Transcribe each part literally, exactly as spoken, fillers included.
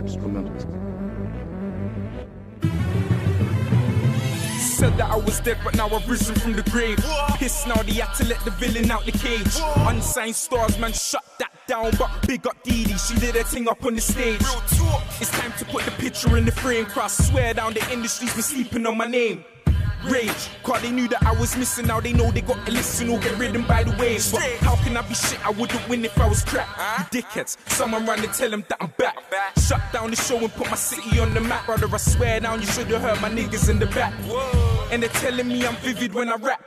instrument. Said that I was dead, but now I've risen from the grave. Pissed now they had to let the villain out the cage. Unsigned stars, man, shut that down. But big up Dee Dee, she did her thing up on the stage. It's time to put the picture in the frame. Cross, swear down, the industry's been sleeping on my name. Rage, cause they knew that I was missing. Now they know they got to listen or get ridden by the waves. But how can I be shit? I wouldn't win if I was crap. You dickheads, someone run and tell them that I'm back. Shut down the show and put my city on the map. Brother, I swear down, you should've heard my niggas in the back. And they're telling me I'm vivid when I rap.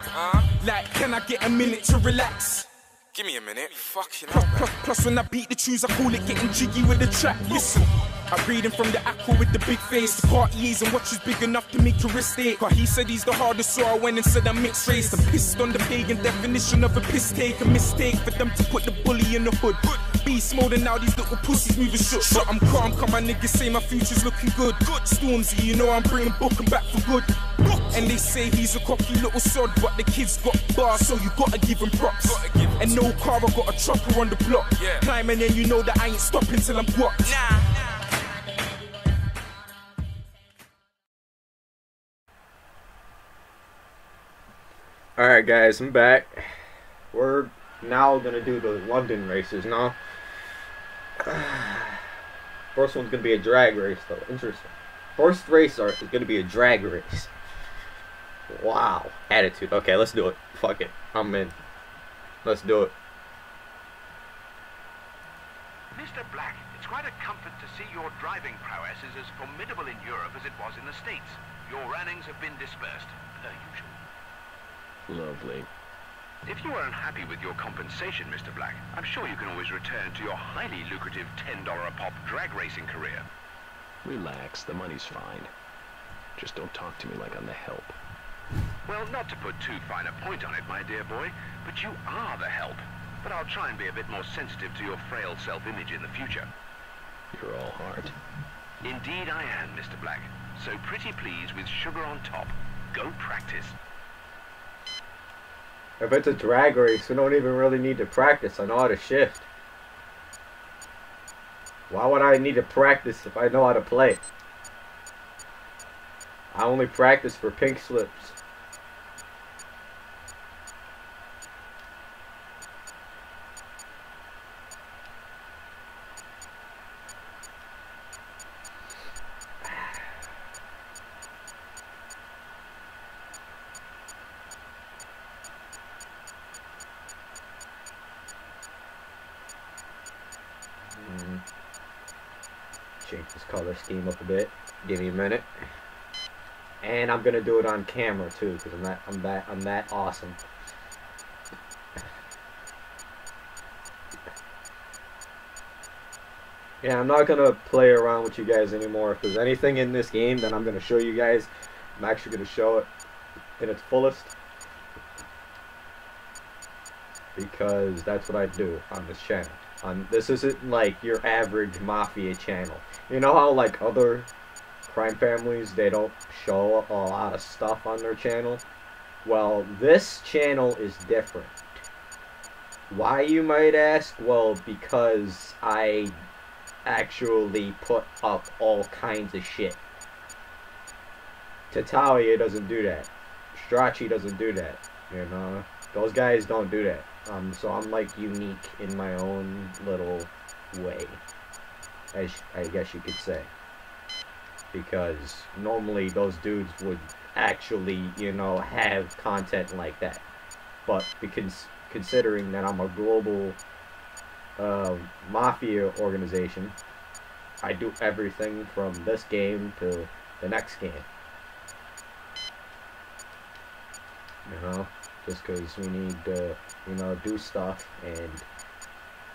Like, can I get a minute to relax? Give me a minute, fucking plus, plus, plus when I beat the tunes, I call it getting jiggy with the track. Listen, I'm reading from the aqua with the big face. The party is and watch is big enough to make a wrist ache. But he said he's the hardest, so I went and said I'm mixed race. I'm pissed on the pagan definition of a piss take. A mistake for them to put the bully in the hood. Beast mode and now these little pussies moving shook. But I'm calm, cause my niggas say my future's looking good. Stormzy, you know I'm bringing Bookin' back for good. And they say he's a cocky little sod, but the kid's got bars, so you gotta give him props. And no car, I got a chopper on the block. Yeah. Climbing and you know that I ain't stopping till I'm blocked. Nah, nah. Alright guys, I'm back. We're now gonna do the London races now. First one's gonna be a drag race though, interesting. First race is gonna be a drag race. Wow. Attitude. Okay, let's do it. Fuck it. I'm in. Let's do it. Mister Black, it's quite a comfort to see your driving prowess is as formidable in Europe as it was in the States. Your earnings have been dispersed, per usual. Lovely. If you are unhappy with your compensation, Mister Black, I'm sure you can always return to your highly lucrative ten dollar a pop drag racing career. Relax, the money's fine. Just don't talk to me like I'm the help. Well, not to put too fine a point on it, my dear boy, but you are the help. But I'll try and be a bit more sensitive to your frail self-image in the future. You're all heart. Indeed I am, Mister Black. So pretty please with sugar on top. Go practice. If it's a drag race, we don't even really need to practice. I know how to shift. Why would I need to practice if I know how to play? I only practice for pink slips. Mm. Change this color scheme up a bit. Give me a minute. And I'm gonna do it on camera too, because I'm that I'm that I'm that awesome. Yeah, I'm not gonna play around with you guys anymore. If there's anything in this game that I'm gonna show you guys, I'm actually gonna show it in its fullest. Because that's what I do on this channel. On this isn't like your average mafia channel. You know how like other crime families, they don't show a lot of stuff on their channel. Well, this channel is different. Why, you might ask? Well, because I actually put up all kinds of shit. Tattaglia doesn't do that. Stracci doesn't do that. You know, those guys don't do that. Um, so I'm like unique in my own little way, as I guess you could say. Because normally those dudes would actually, you know, have content like that. But because considering that I'm a global uh, mafia organization, I do everything from this game to the next game. You know, just because we need to, you know, do stuff, and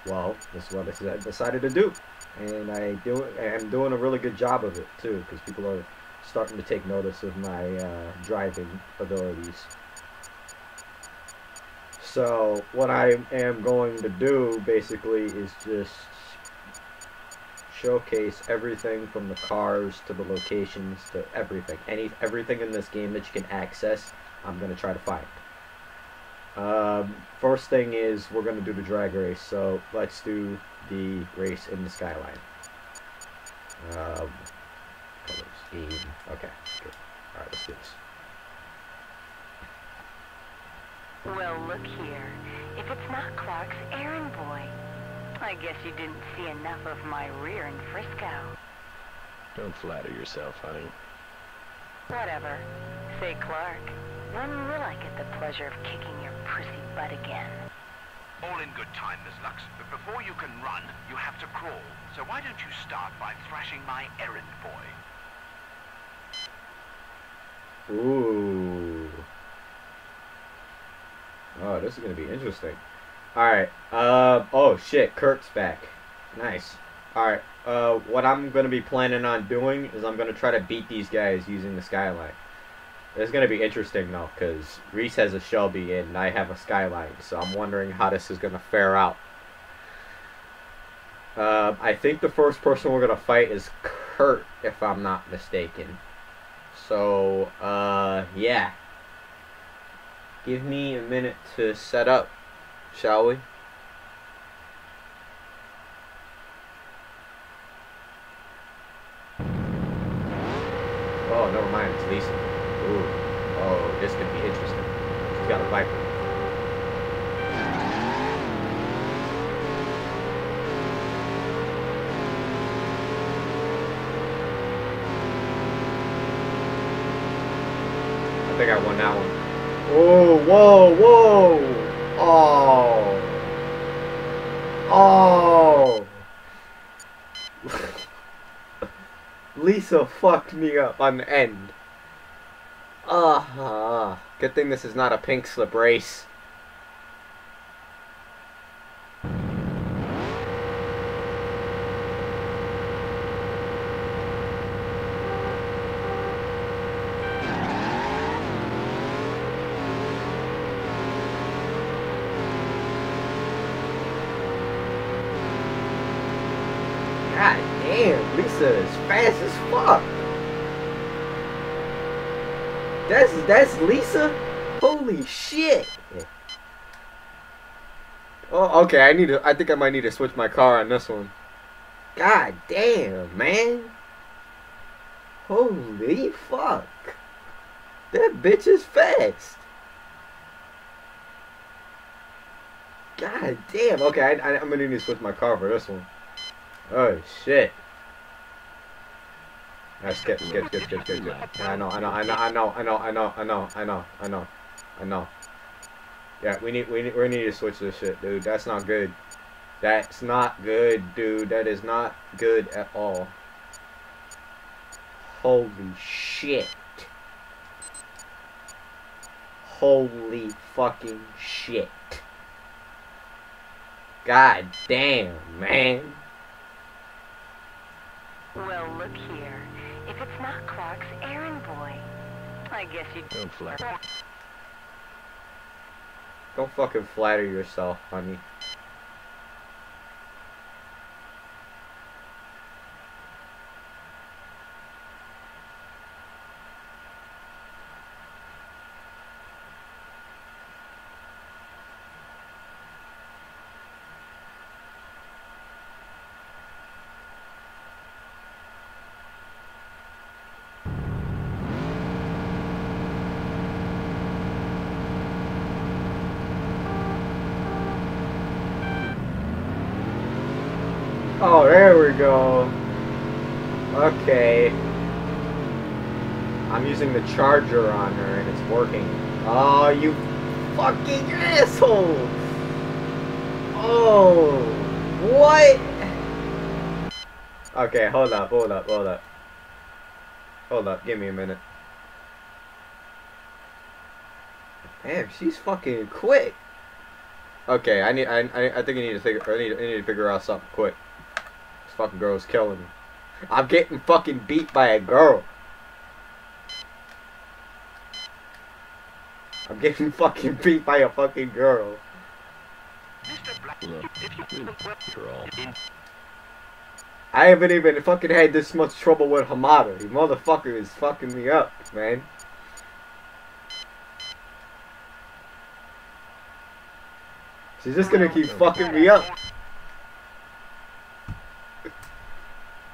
well, this is what I decided to do. And I do, I'm doing a really good job of it too, because people are starting to take notice of my uh, driving abilities. So what I am going to do basically is just showcase everything from the cars to the locations to everything. Any everything in this game that you can access, I'm going to try to find. Um, first thing is we're going to do the drag race, so let's do the race in the Skyline. Uh, color scheme. Okay, good. Alright, let's do this. Well, look here. If it's not Clark's errand boy, I guess you didn't see enough of my rear in Frisco. Don't flatter yourself, honey. Whatever. Say, Clark, when will I get the pleasure of kicking your prissy butt again? All in good time, Miss Lux. But before you can run, you have to crawl. So why don't you start by thrashing my errand boy? Ooh. Oh, this is gonna be interesting. Alright, uh, oh shit, Kirk's back. Nice. Alright, uh, what I'm gonna be planning on doing is I'm gonna try to beat these guys using the Skyline. It's gonna be interesting though, because Reese has a Shelby and I have a Skyline, so I'm wondering how this is gonna fare out. Uh, I think the first person we're gonna fight is Kurt, if I'm not mistaken. So, uh, yeah. Give me a minute to set up, shall we? Oh, never mind, it's Lisa. Ooh. Oh, this could be interesting. She's got a Viper. I think I won that one. Oh, whoa, whoa! Oh! Oh! Lisa fucked me up on the end. Uh-huh. Good thing this is not a pink slip race. God damn, Lisa is fast as fuck. That's, that's Lisa? Holy shit! Oh, okay, I need to, I think I might need to switch my car on this one. God damn, man. Holy fuck. That bitch is fast. God damn, okay, I, I, I'm gonna need to switch my car for this one. Oh shit. That's good, good, good, good, good, good. I know, I know, I know, I know, I know, I know, I know, I know, I know, I know. Yeah, we need, we need, we need to switch this shit, dude. That's not good. That's not good, dude. That is not good at all. Holy shit. Holy fucking shit. God damn, man. Well, look here. If it's not Clark's errand boy, I guess you don't flatter. Don't fucking flatter yourself, honey. Oh, there we go. Okay. I'm using the charger on her and it's working. Oh, you fucking asshole! Oh, what? Okay, hold up, hold up, hold up. Hold up, give me a minute. Damn, she's fucking quick. Okay, I need. I. I think I need to figure. I need. I need to figure out something quick. Fucking girl's killing me. I'm getting fucking beat by a girl. I'm getting fucking beat by a fucking girl. I haven't even fucking had this much trouble with Hamada. The motherfucker is fucking me up, man. She's just gonna keep fucking me up.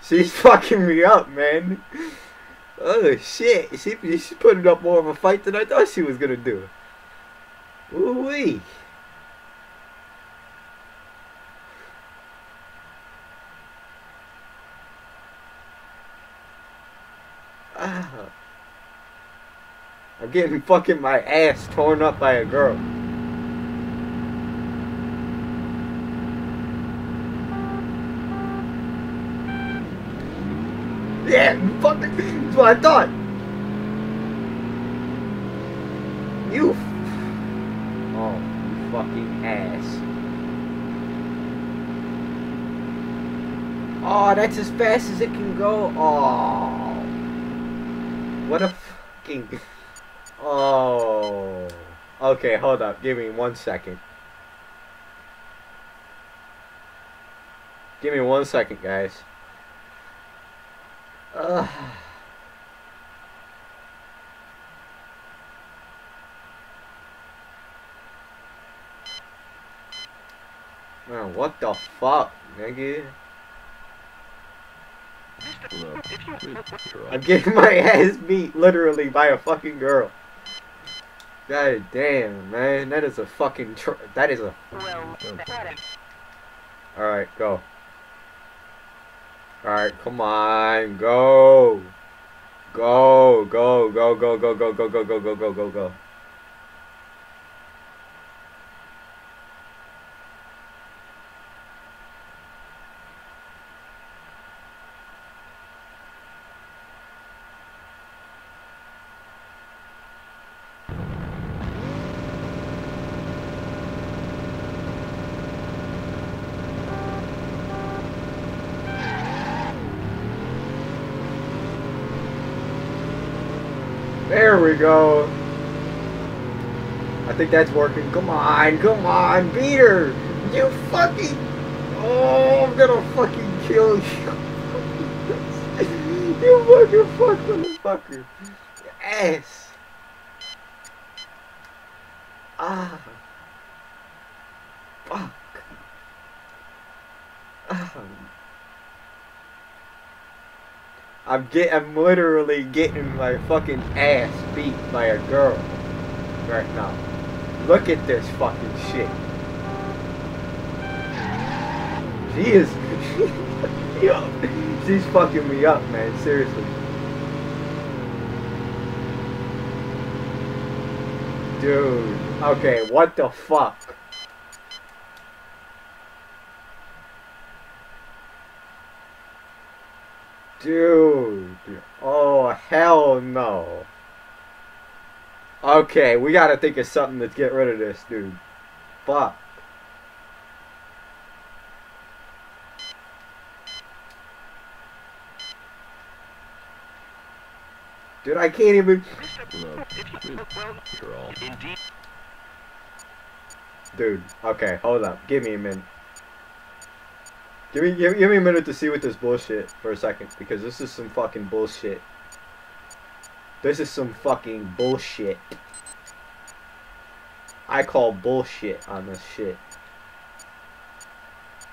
She's fucking me up, man. Oh shit, she, she's putting up more of a fight than I thought she was gonna do. Ooh-wee. Ah. I'm getting fucking my ass torn up by a girl. Yeah, fuck it. That's what I thought. You. Oh, you fucking ass. Oh, that's as fast as it can go. Oh. What a fucking. Oh. Okay, hold up. Give me one second. Give me one second, guys. Ugh. Man, what the fuck, nigga? I'm getting my ass beat literally by a fucking girl. God damn, man, that is a fucking tr that is a. All right, go. Alright, come on, go. Go, go, go, go, go, go, go, go, go, go, go, go, go. There we go. I think that's working. Come on, come on, beat her. You fucking. Oh, I'm gonna fucking kill you. You fucking fuck motherfucker. Your ass. Ah. Fuck. Ah. I'm get I'm literally getting my fucking ass beat by a girl right now. Look at this fucking shit. She is yo, she's fucking me up, man, seriously. Dude, okay, what the fuck? Dude, oh hell no. Okay, we gotta think of something to get rid of this, dude. Fuck. Dude, I can't even. Dude, okay, hold up. Give me a minute. Give me, give, give me a minute to see what this bullshit for a second, because this is some fucking bullshit. This is some fucking bullshit. I call bullshit on this shit.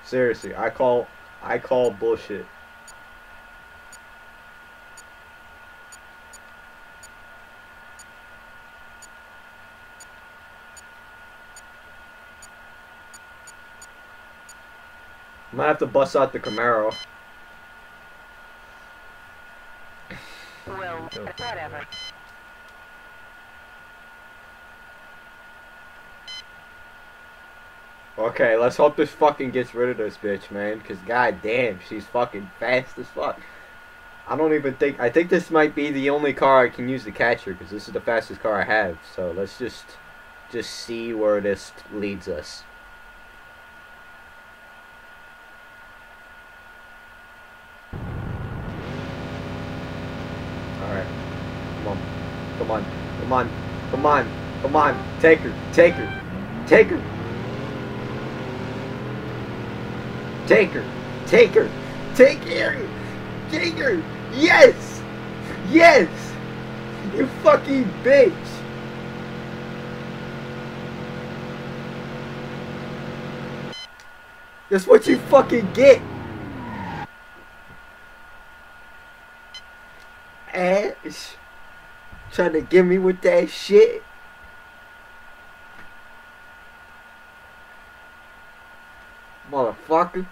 Seriously, I call, I call bullshit. Might have to bust out the Camaro. Well, whatever. Okay, let's hope this fucking gets rid of this bitch, man. Because goddamn, she's fucking fast as fuck. I don't even think... I think this might be the only car I can use to catch her. Because this is the fastest car I have. So let's just... Just see where this leads us. Come on, come on, come on, take her, take her, take her, take her, take her, take her, take her, yes, yes, you fucking bitch. That's what you fucking get. bitch. Trying to get me with that shit. Motherfucker.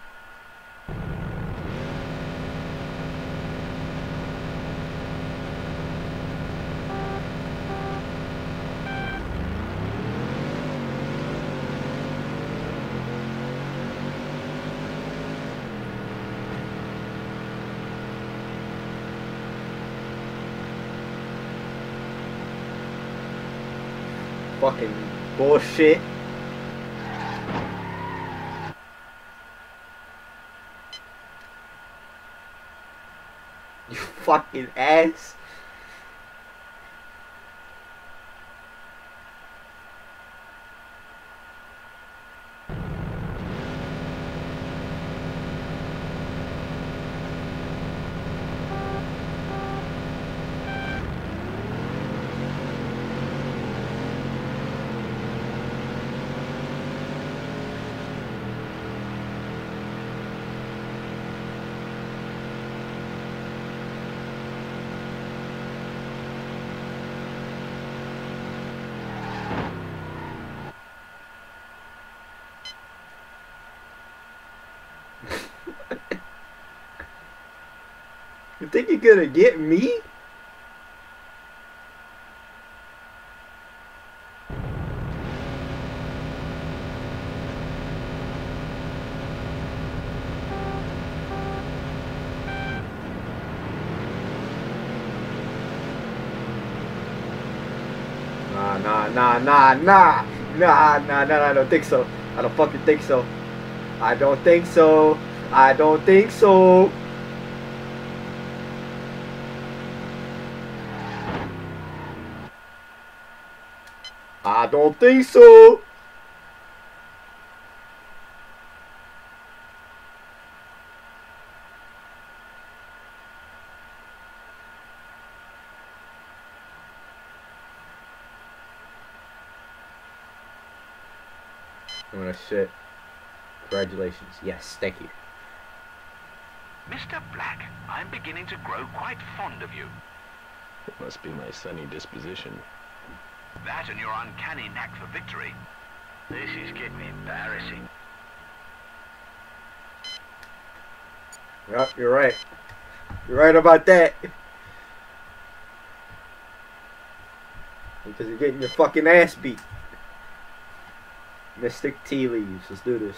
Fucking bullshit. You fucking ass. You think you're gonna get me? Nah, nah, nah, nah, nah, nah, nah, nah, I don't think so. I don't fucking think so. I don't think so. I don't think so. I don't think so. I'm gonna shit. Congratulations. Yes, thank you. Mister Black, I'm beginning to grow quite fond of you. It must be my sunny disposition. That and your uncanny knack for victory. This is getting embarrassing. Yep, you're right. You're right about that. Because you're getting your fucking ass beat. Mystic tea leaves. Let's do this.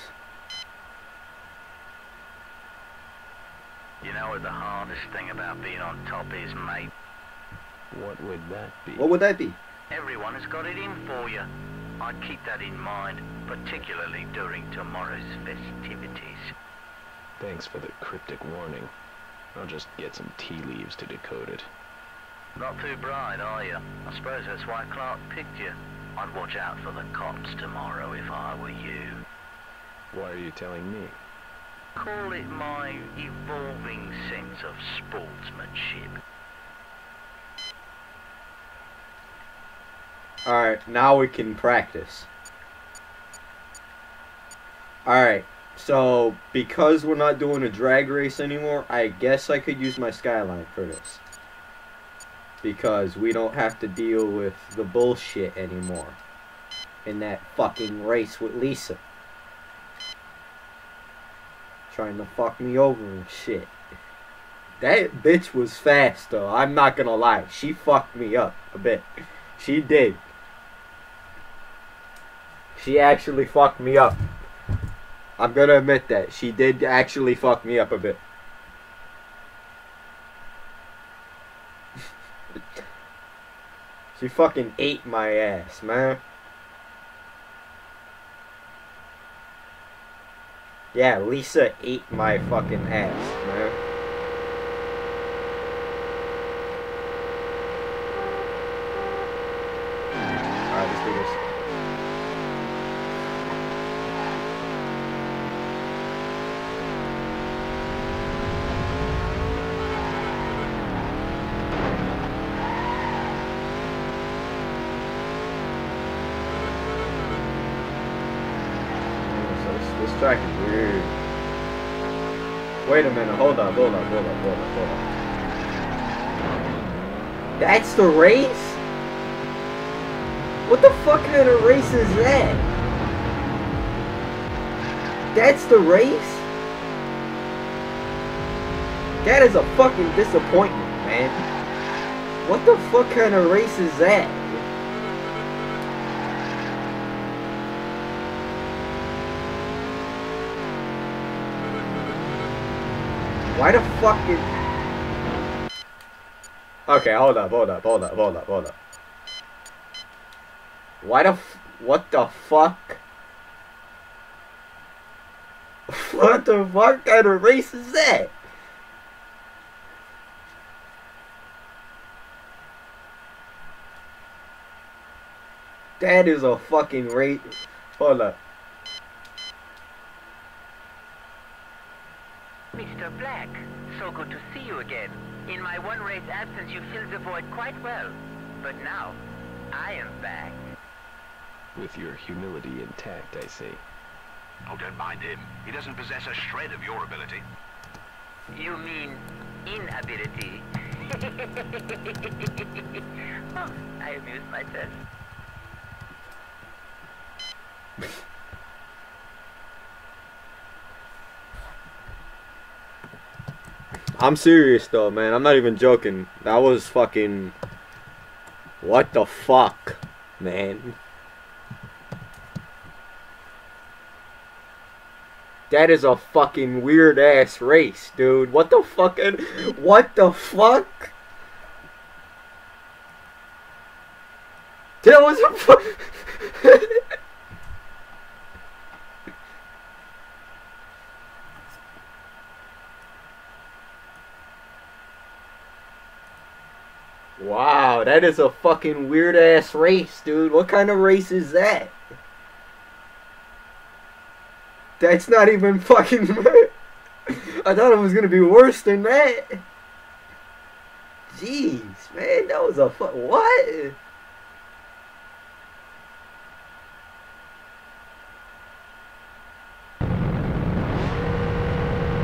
You know what the hardest thing about being on top is, mate? What would that be? What would that be? Everyone has got it in for you. I'd keep that in mind, particularly during tomorrow's festivities. Thanks for the cryptic warning. I'll just get some tea leaves to decode it. Not too bright, are you? I suppose that's why Clark picked you. I'd watch out for the cops tomorrow if I were you. Why are you telling me? Call it my evolving sense of sportsmanship. Alright, now we can practice. Alright, so because we're not doing a drag race anymore, I guess I could use my Skyline for this. Because we don't have to deal with the bullshit anymore. In that fucking race with Lisa. Trying to fuck me over and shit. That bitch was fast though, I'm not gonna lie. She fucked me up a bit. She did. She actually fucked me up. I'm gonna admit that. She did actually fuck me up a bit. She fucking ate my ass, man. Yeah, Lisa ate my fucking ass, man. Weird. Wait a minute, hold up, hold up, hold up, hold up, hold up. That's the race? What the fuck kind of race is that? That's the race? That is a fucking disappointment, man. What the fuck kind of race is that? Why the fuck is... Okay, hold up, hold up, hold up, hold up, hold up. Why the f... What the fuck? What the fuck kind of race is that? That is a fucking race... Hold up. Mister Black, so good to see you again. In my one race absence, you filled the void quite well. But now, I am back. With your humility intact, I see. Oh, don't mind him. He doesn't possess a shred of your ability. You mean, inability? Oh, I amused myself. I'm serious though, man. I'm not even joking. That was fucking... What the fuck, man? That is a fucking weird ass race, dude. What the fuck? What the fuck? That was a fuck. Wow, that is a fucking weird ass race, dude. What kind of race is that? That's not even fucking... I thought it was gonna be worse than that. Jeez, man, that was a fuck... What?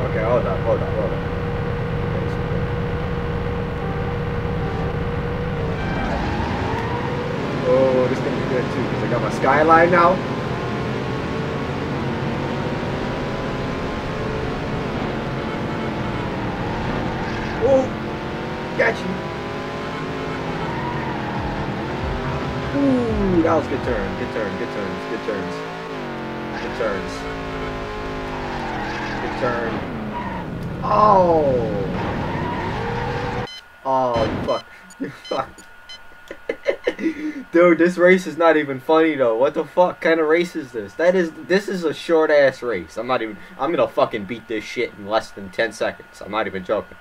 Okay, hold up, hold up, hold up. Oh, this is gonna be good too, because I got my Skyline now. Oh, got you. Ooh, that was good turn, good turn, good turns, good turns. Good turns. Good turn. Oh. Oh, you fuck. You fuck. Dude, this race is not even funny though. What the fuck kind of race is this? That is, this is a short ass race. I'm not even, I'm gonna fucking beat this shit in less than ten seconds. I'm not even joking.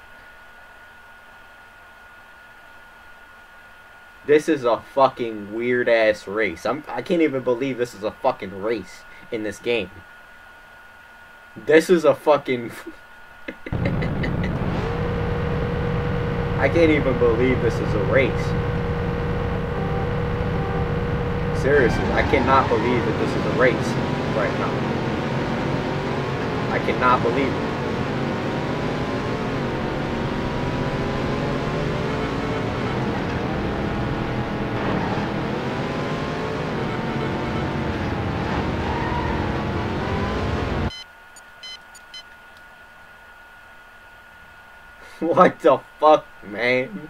This is a fucking weird ass race. I'm, I can't even believe this is a fucking race in this game. This is a fucking... I can't even believe this is a race. Seriously, I cannot believe that this is a race right now. I cannot believe it. What the fuck, man?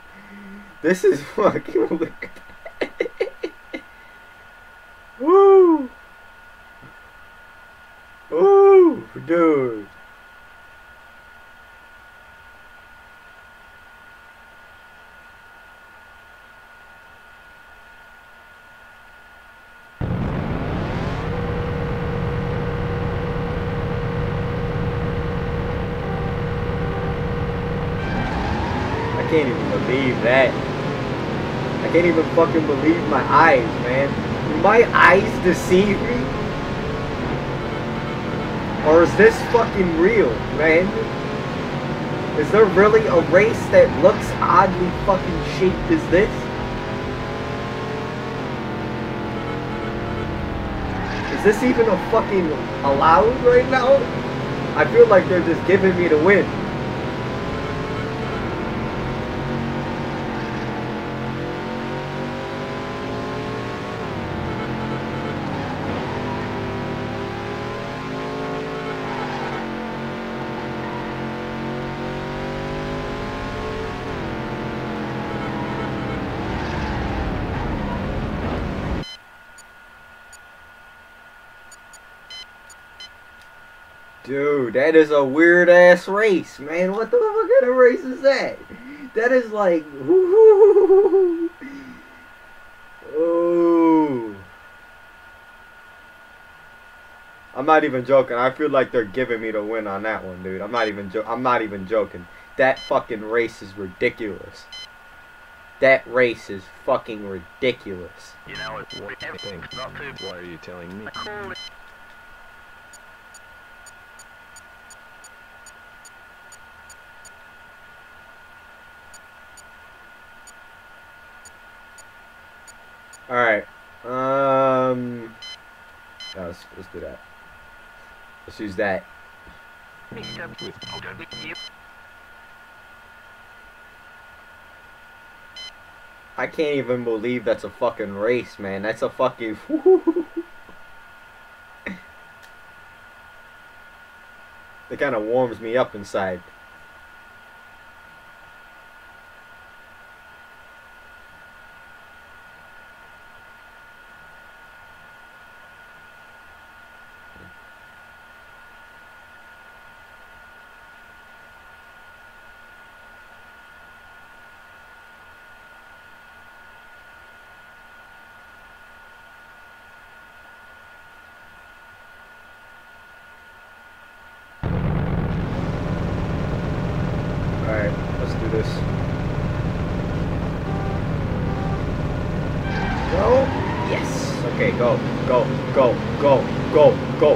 This is fucking weird. Woo! Woo! Dude! I can't even believe that. I can't even fucking believe my eyes, man. My eyes deceive me? Or is this fucking real, man? Is there really a race that looks oddly fucking shaped as this? Is this even a fucking allowed right now? I feel like they're just giving me the win. Dude, that is a weird ass race, man. What the fuck kind of race is that? That is like, woo-hoo-hoo-hoo-hoo. Oh, I'm not even joking. I feel like they're giving me the win on that one, dude. I'm not even jo I'm not even joking. That fucking race is ridiculous. That race is fucking ridiculous. You know it's what everything. Why are you telling me? Alright, um, no, let's, let's do that. Let's use that. I can't even believe that's a fucking race, man. That's a fucking... It kind of warms me up inside. Go, go, go, go, go. Go.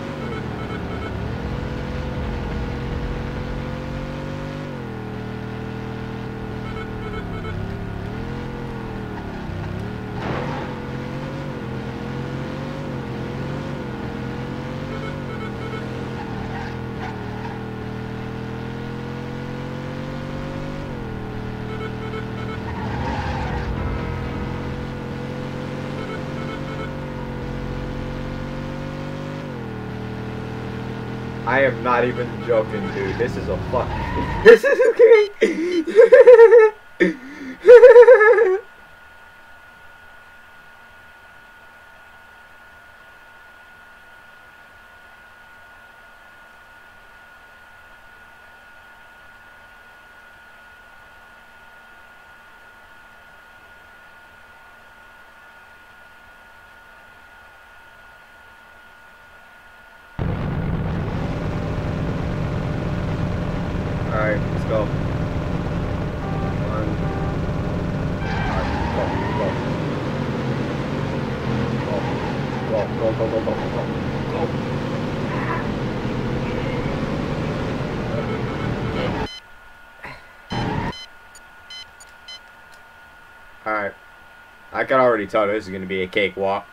I am not even joking, dude. This is a fuck. This is okay. I can already tell this is going to be a cakewalk.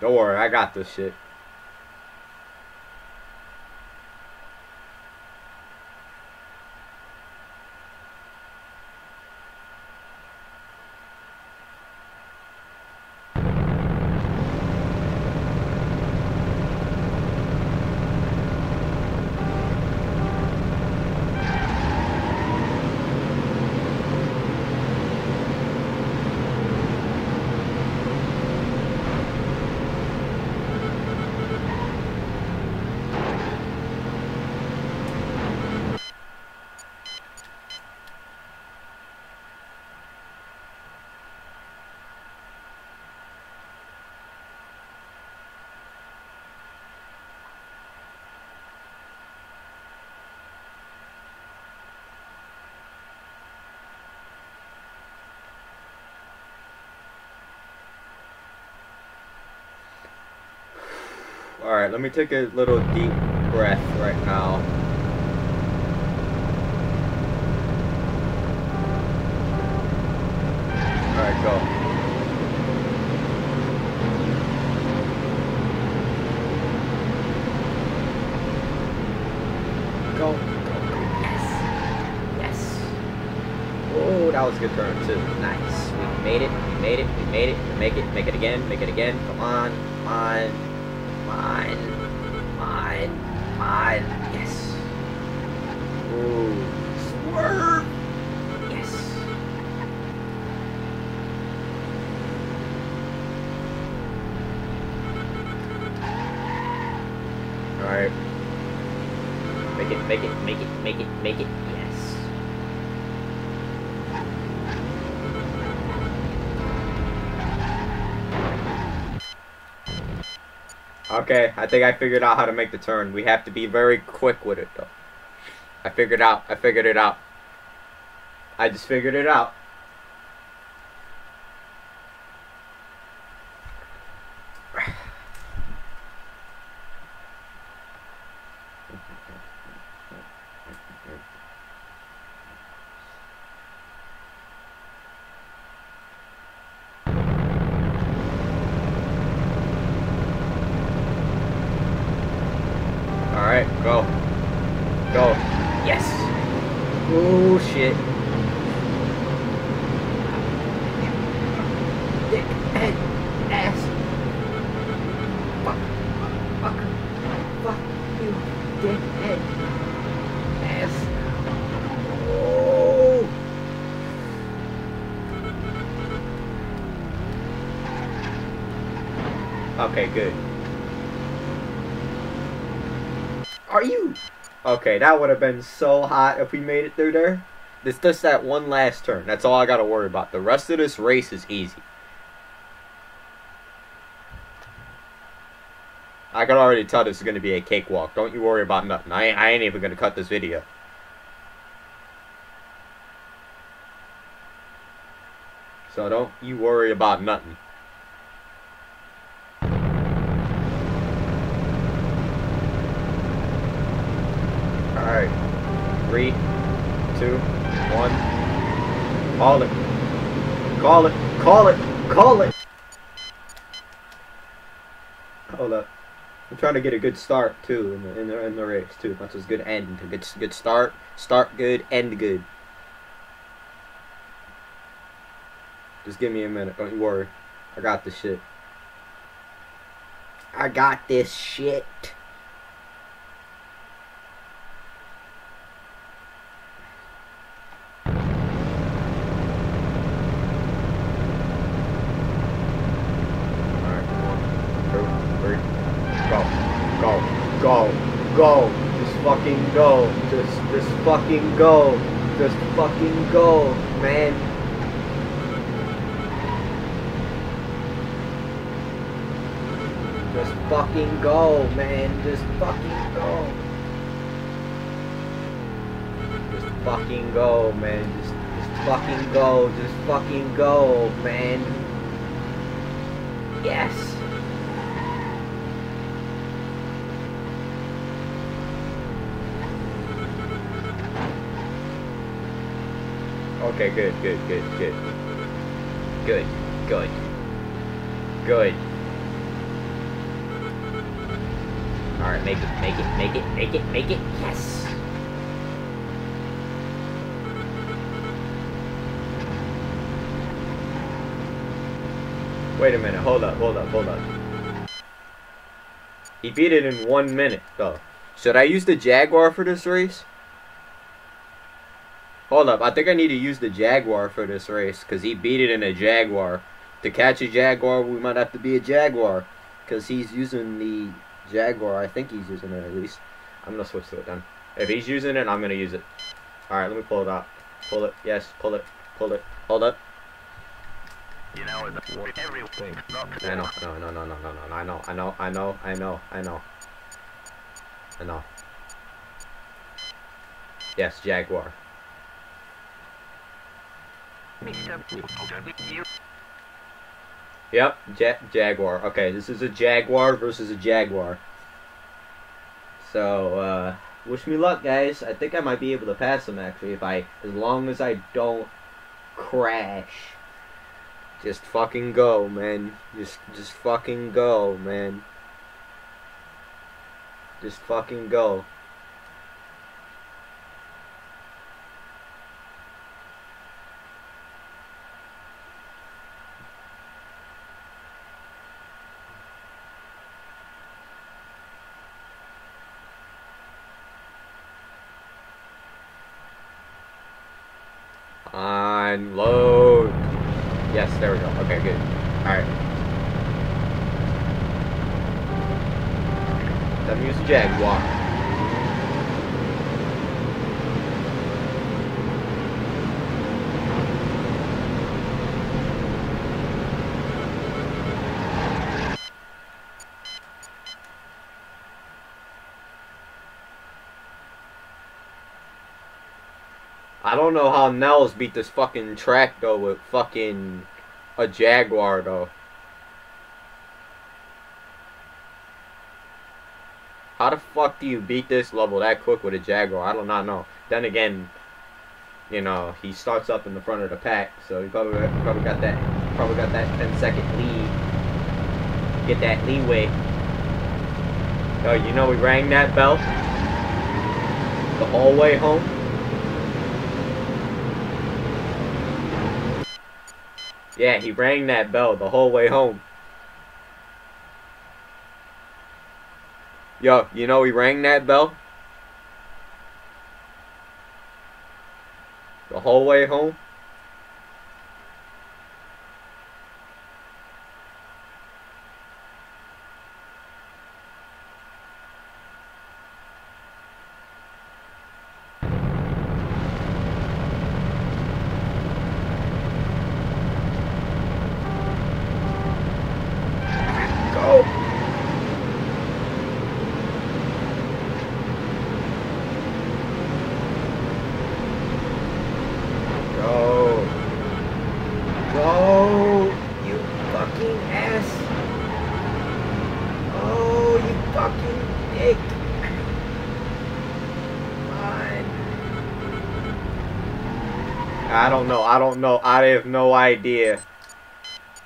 Don't worry, I got this shit. Alright, let me take a little deep breath right now. Alright, go. Go, go, yes, yes. Oh, that was a good turn too, nice. We made it, we made it, we made it, we make it, make it again, make it again, come on, come on. Mine, mine, mine, yes. Alright. Make it, make it, make it, make it, make it. Yes. Okay, I think I figured out how to make the turn. We have to be very quick with it, though. I figured out. I figured it out. I just figured it out. Okay, good. Are you? Okay, that would have been so hot if we made it through there. It's just that one last turn. That's all I gotta worry about. The rest of this race is easy. I can already tell this is gonna be a cakewalk. Don't you worry about nothing. I ain't, I ain't even gonna cut this video. So don't you worry about nothing. Three, two, one. Call it. Call it. Call it. Call it. Hold up. I'm trying to get a good start too in the in the, in the race too. That's a good end. A good good start. Start good. End good. Just give me a minute. Don't you worry. I got this shit. I got this shit. Go, just, just fucking go, just fucking go, man. Just fucking go, man. Just fucking go. Just fucking go, man. Just, just fucking go. Just fucking go, man. Yes. Okay, good, good, good, good. Good, good. Good. Alright, make it, make it, make it, make it, make it, yes! Wait a minute, hold up, hold up, hold up. He beat it in one minute, though. Should I use the Jaguar for this race? Hold up, I think I need to use the Jaguar for this race, because he beat it in a Jaguar. To catch a Jaguar, we might have to be a Jaguar, because he's using the Jaguar. I think he's using it, at least. I'm going to switch to it then. If he's using it, I'm going to use it. Alright, let me pull it out. Pull it, yes, pull it, pull it, hold up. You know, everything. I know, no, no, no, no, no, no, I know, I know, I know, I know, I know. I know. Yes, Jaguar. Yep, ja Jaguar. Okay, this is a Jaguar versus a Jaguar. So, uh, wish me luck, guys. I think I might be able to pass him, actually, if I, as long as I don't crash. Just fucking go, man. Just, just fucking go, man. Just fucking go. Unload. Yes, there we go. Okay, good. Alright. I'm using Jaguar. I don't know how Nels beat this fucking track though with fucking a Jaguar though. How the fuck do you beat this level that quick with a Jaguar? I do not know. Then again, you know, he starts up in the front of the pack, so he probably probably got that probably got that ten second lead. Get that leeway. Oh, you know we rang that bell the whole way home. Yeah, he rang that bell the whole way home. Yo, you know he rang that bell the whole way home? I don't know, I don't know, I have no idea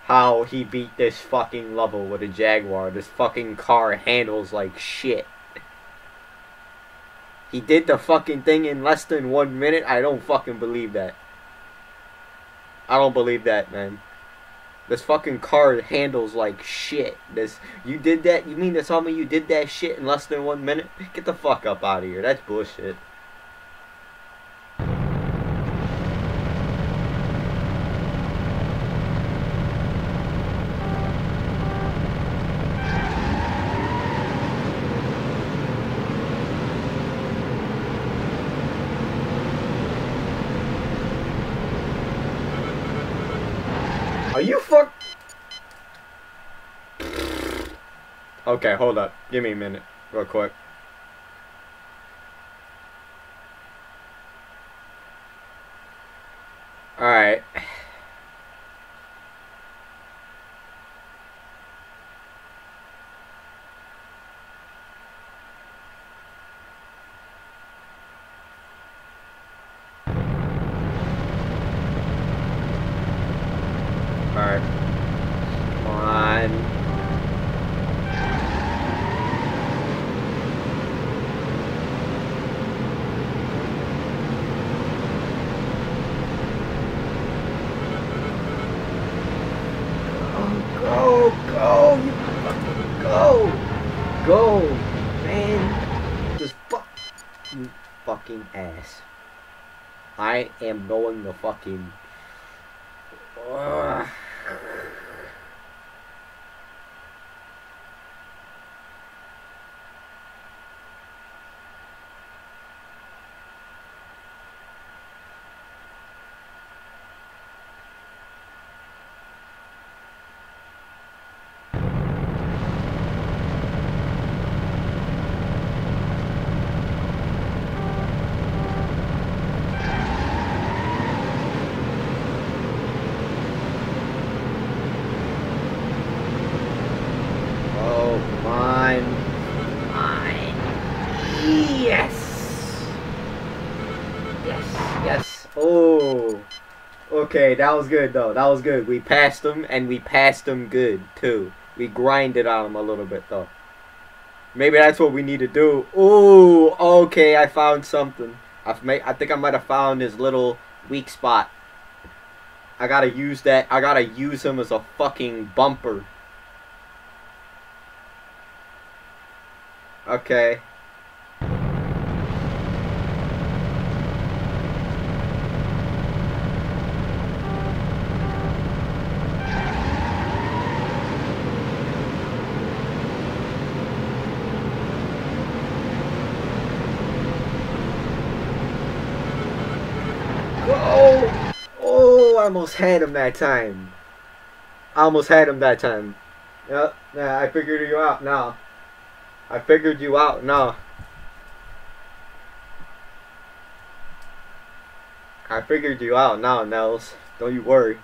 how he beat this fucking level with a Jaguar. This fucking car handles like shit. He did the fucking thing in less than one minute? I don't fucking believe that. I don't believe that, man. This fucking car handles like shit. This, you did that, you mean to tell me you did that shit in less than one minute? Get the fuck up out of here, that's bullshit. Are you fuck? Okay, hold up. Give me a minute, real quick. Alright. Ass. I am going the fucking uh. Okay, that was good though. That was good. We passed them, and we passed them good too. We grinded on them a little bit though. Maybe that's what we need to do. Ooh, okay, I found something. I've made. I think I might have found his little weak spot. I gotta use that. I gotta use him as a fucking bumper. Okay. almost had him that time. I almost had him that time. Yep. Yeah, I figured you out now. I figured you out now. I figured you out now, Nels. Don't you worry.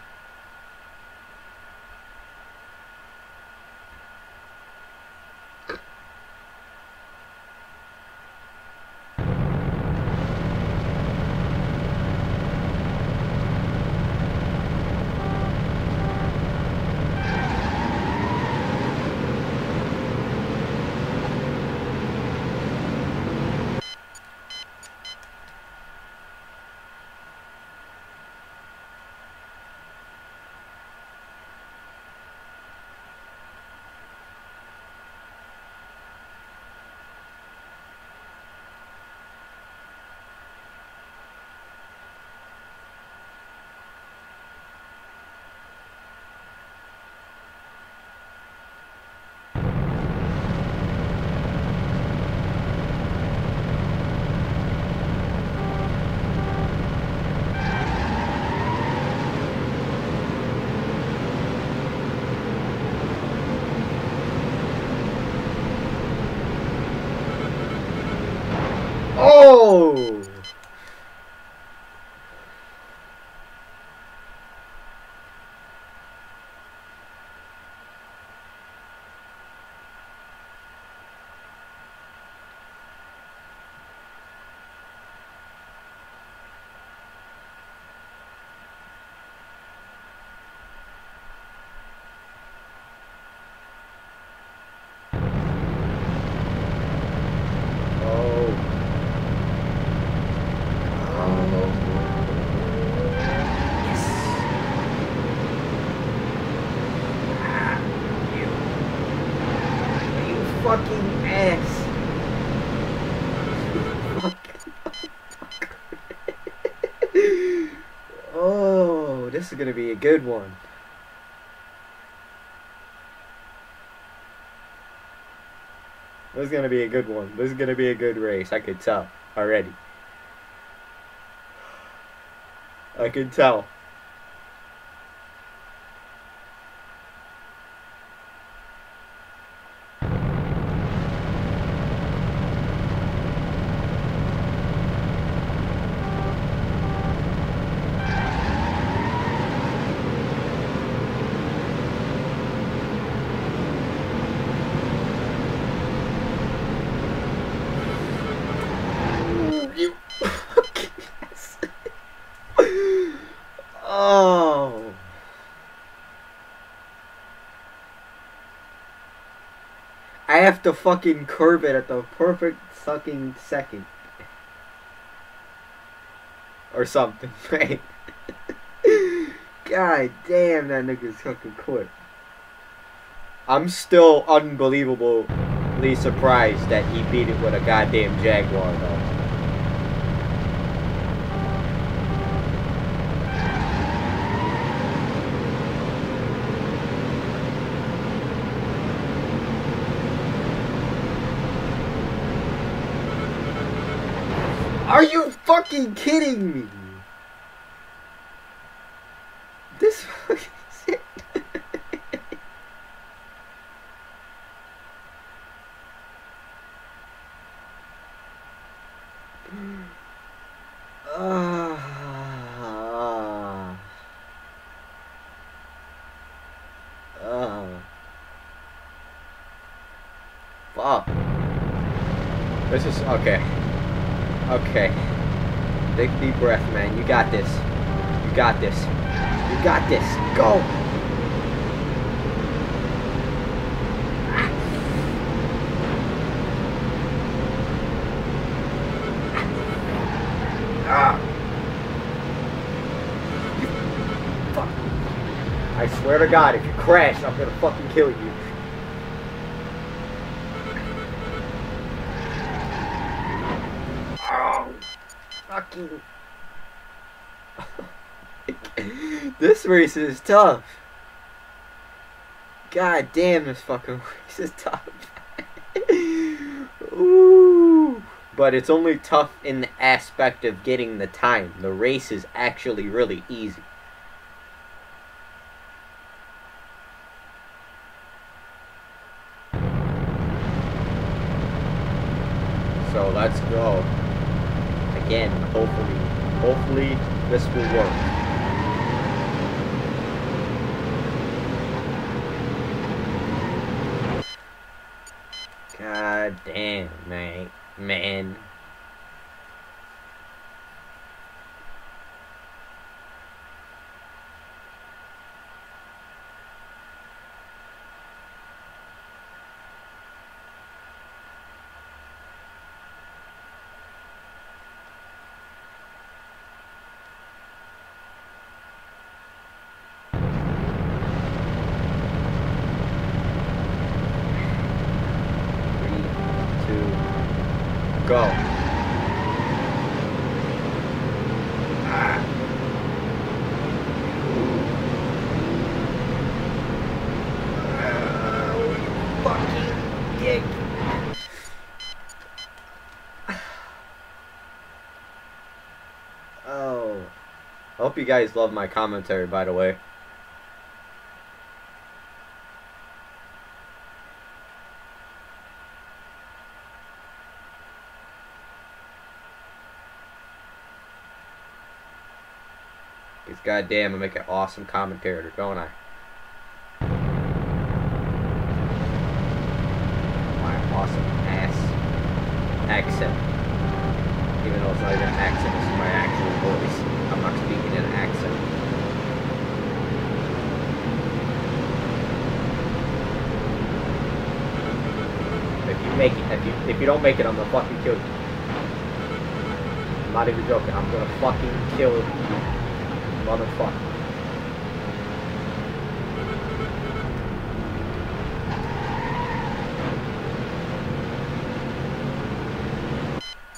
This is going to be a good one. This is going to be a good one. This is going to be a good race. I could tell already. I could tell. I have to fucking curve it at the perfect fucking second. Or something, right? God damn, that nigga's fucking quick. I'm still unbelievably surprised that he beat it with a goddamn Jaguar, though. Are you fucking kidding me? This fucking shit. Ah. Ah. Fuck. This is okay. Okay. Big deep breath, man. You got this. You got this. You got this. Go! Ah. Fuck. I swear to God, if you crash, I'm gonna fucking kill you. This race is tough. God damn, this fucking race is tough. Ooh. But it's only tough in the aspect of getting the time. The race is actually really easy. So let's go. Again, hopefully, hopefully this will work. God damn, mate, man. Go. Ah. Uh, fucking dick. Oh. I hope you guys love my commentary, by the way. God damn, I make an awesome commentator, don't I? My awesome ass accent. Even though it's not even an accent, it's my actual voice. I'm not speaking in an accent. If you make it, if you if you don't make it, I'm gonna fucking kill you. I'm not even joking. I'm gonna fucking kill you. Motherfucker.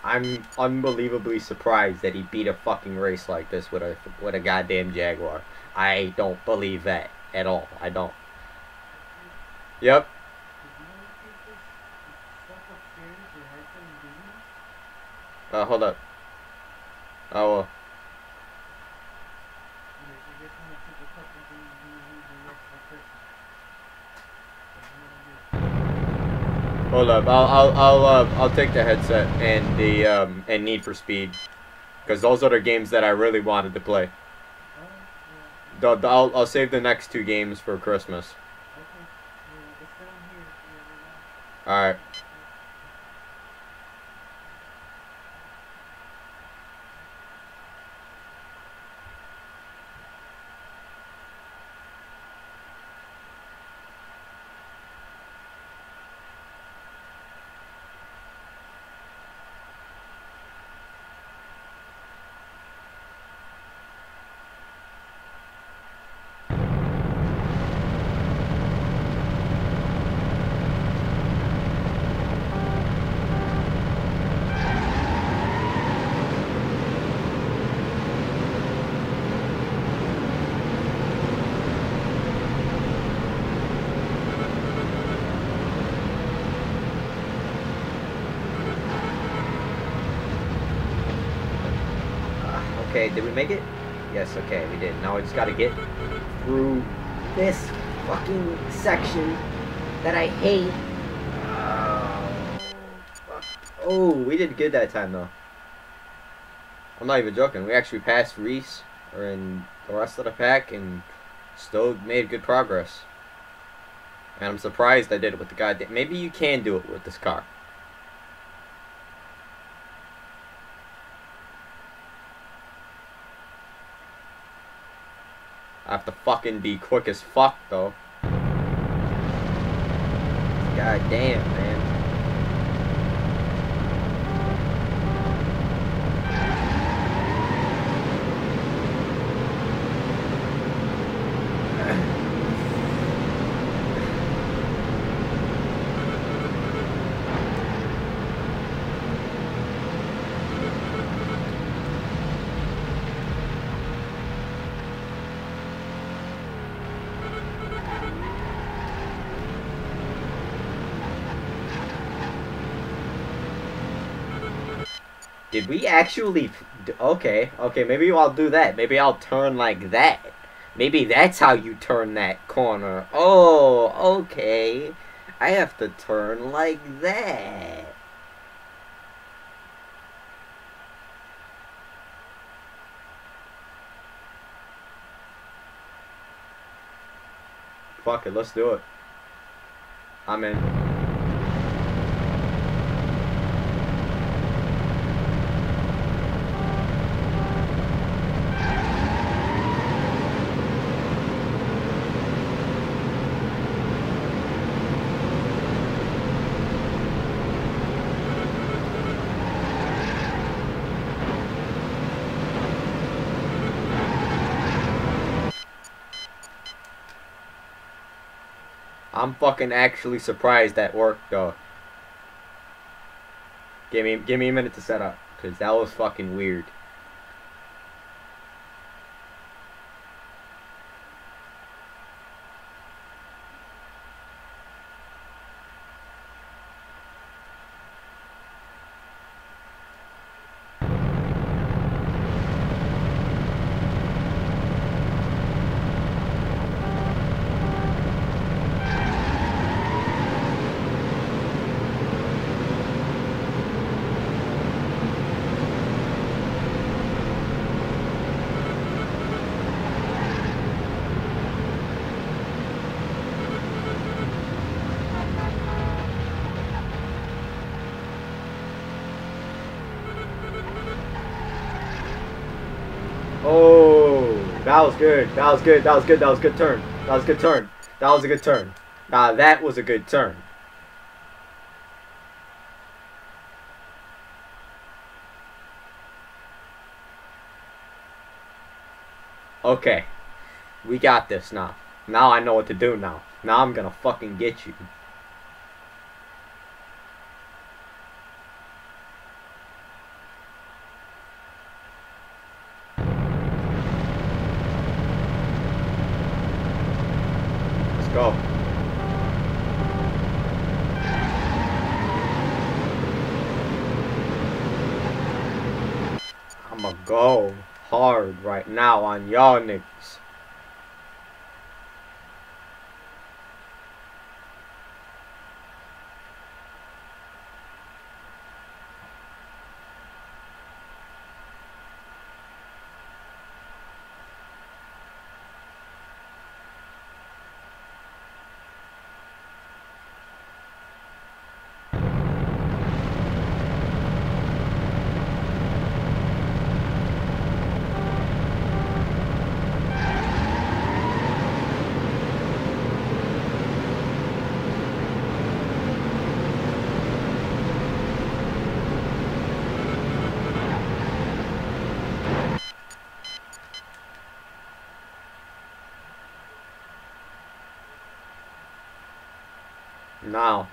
I'm unbelievably surprised that he beat a fucking race like this with a with a goddamn Jaguar. I don't believe that at all. I don't. Yep. Uh, hold up. Oh. Uh, Hold up, I'll I'll I'll, uh, I'll take the headset and the um and Need for Speed, because those are the games that I really wanted to play. The, the, I'll I'll save the next two games for Christmas. All right. Okay, did we make it? Yes, okay, we did. Now I just gotta get through this fucking section that I hate. Oh, oh, we did good that time, though. I'm not even joking. We actually passed Reese or in the rest of the pack and still made good progress. And I'm surprised I did it with the goddamn... Maybe you can do it with this car. I have to fucking be quick as fuck, though. God damn, man. Did we actually... Okay, okay, maybe I'll do that. Maybe I'll turn like that. Maybe that's how you turn that corner. Oh, okay. I have to turn like that. fuck it, let's do it. I'm in. I'm fucking actually surprised that worked though. Give me, give me a minute to set up, cause that was fucking weird. That was good. That was good. That was good. That was a good turn. That was a good turn. That was a good turn. Now that was a good turn. Okay. We got this now. Now I know what to do now. Now I'm gonna fucking get you. Go. I'ma go hard right now on y'all niggas. Now.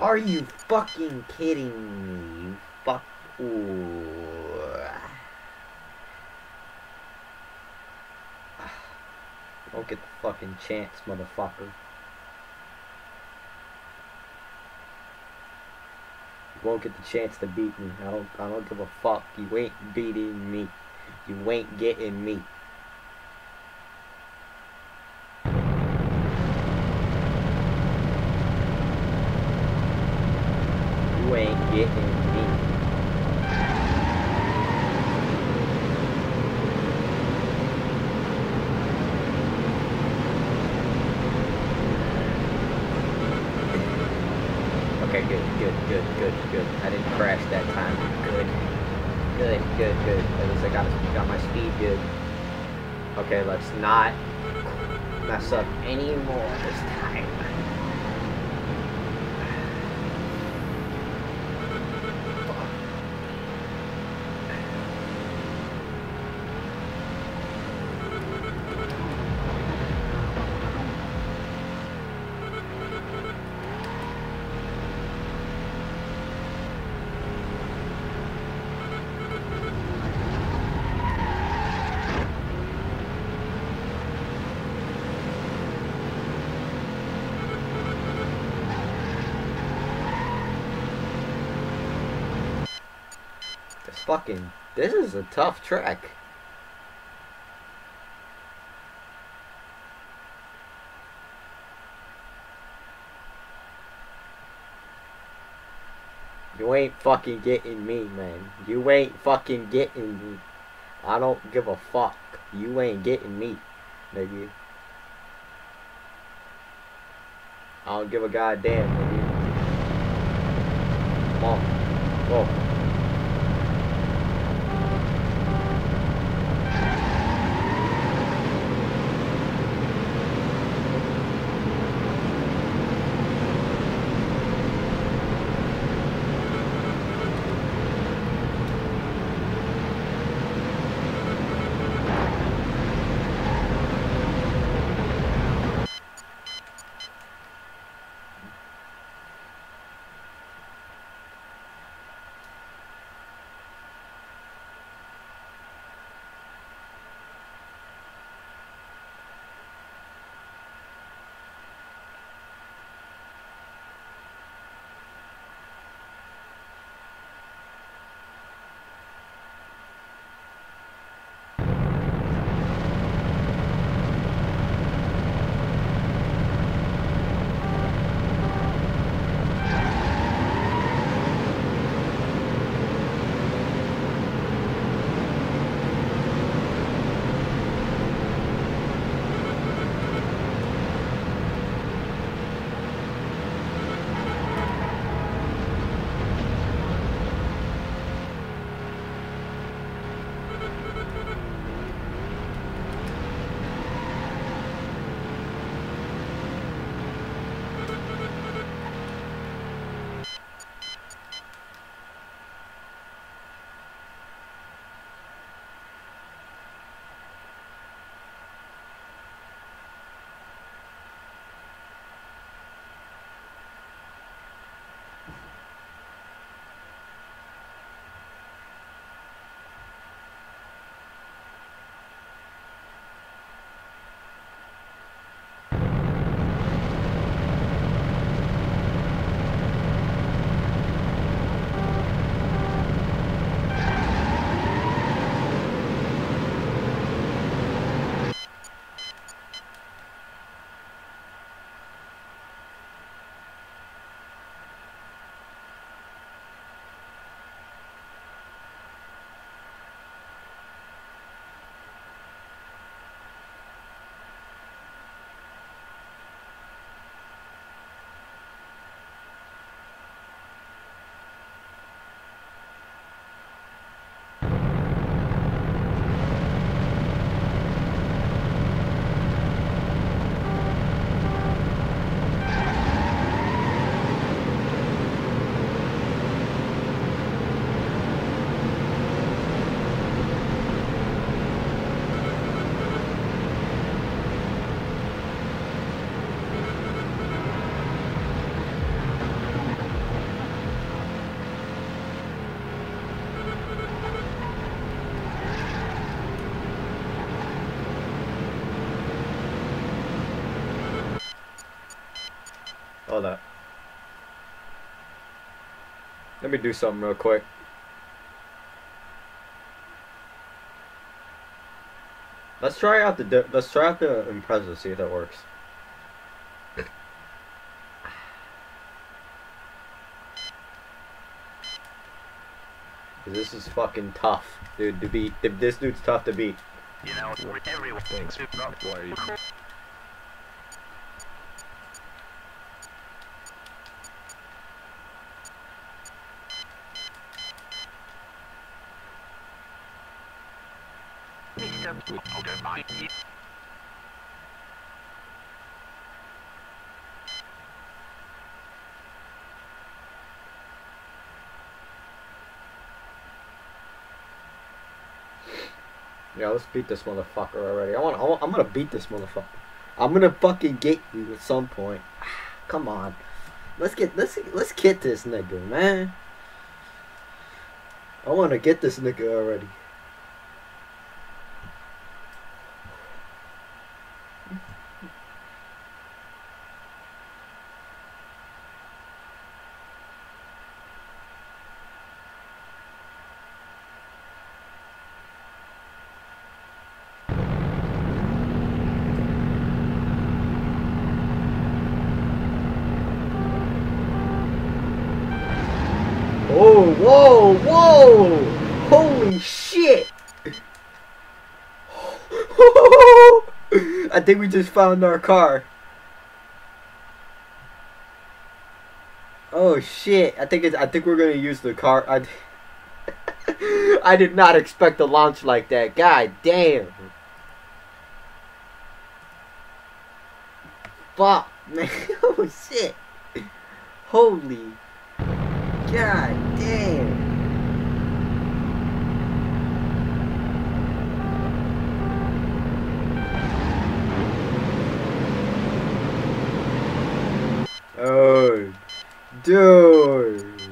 Are you fucking kidding me? You fuck. Ooh. Don't get the fucking chance, motherfucker. You won't get the chance to beat me. I don't I don't give a fuck. You ain't beating me. You ain't getting me. You ain't getting me. Okay, let's not mess up anymore this time. Fucking, this is a tough track. You ain't fucking getting me, man. You ain't fucking getting me. I don't give a fuck. You ain't getting me, nigga. I don't give a goddamn, nigga. Come on. Whoa. saw that. Let me do something real quick. Let's try out the let's try out the Impreza, see if that works. This is fucking tough, dude, to beat. This dude's tough to beat. You know, everyone thinks it's not played. Yeah, let's beat this motherfucker already. I want. I want I'm gonna beat this motherfucker. I'm gonna fucking get you at some point. Come on, let's get. Let's let's get this nigga, man. I want to get this nigga already. I think we just found our car. Oh shit! I think it's, I think we're gonna use the car. I, I did not expect a launch like that. God damn! Fuck, man! Oh shit! Holy! God damn! Oh, dude.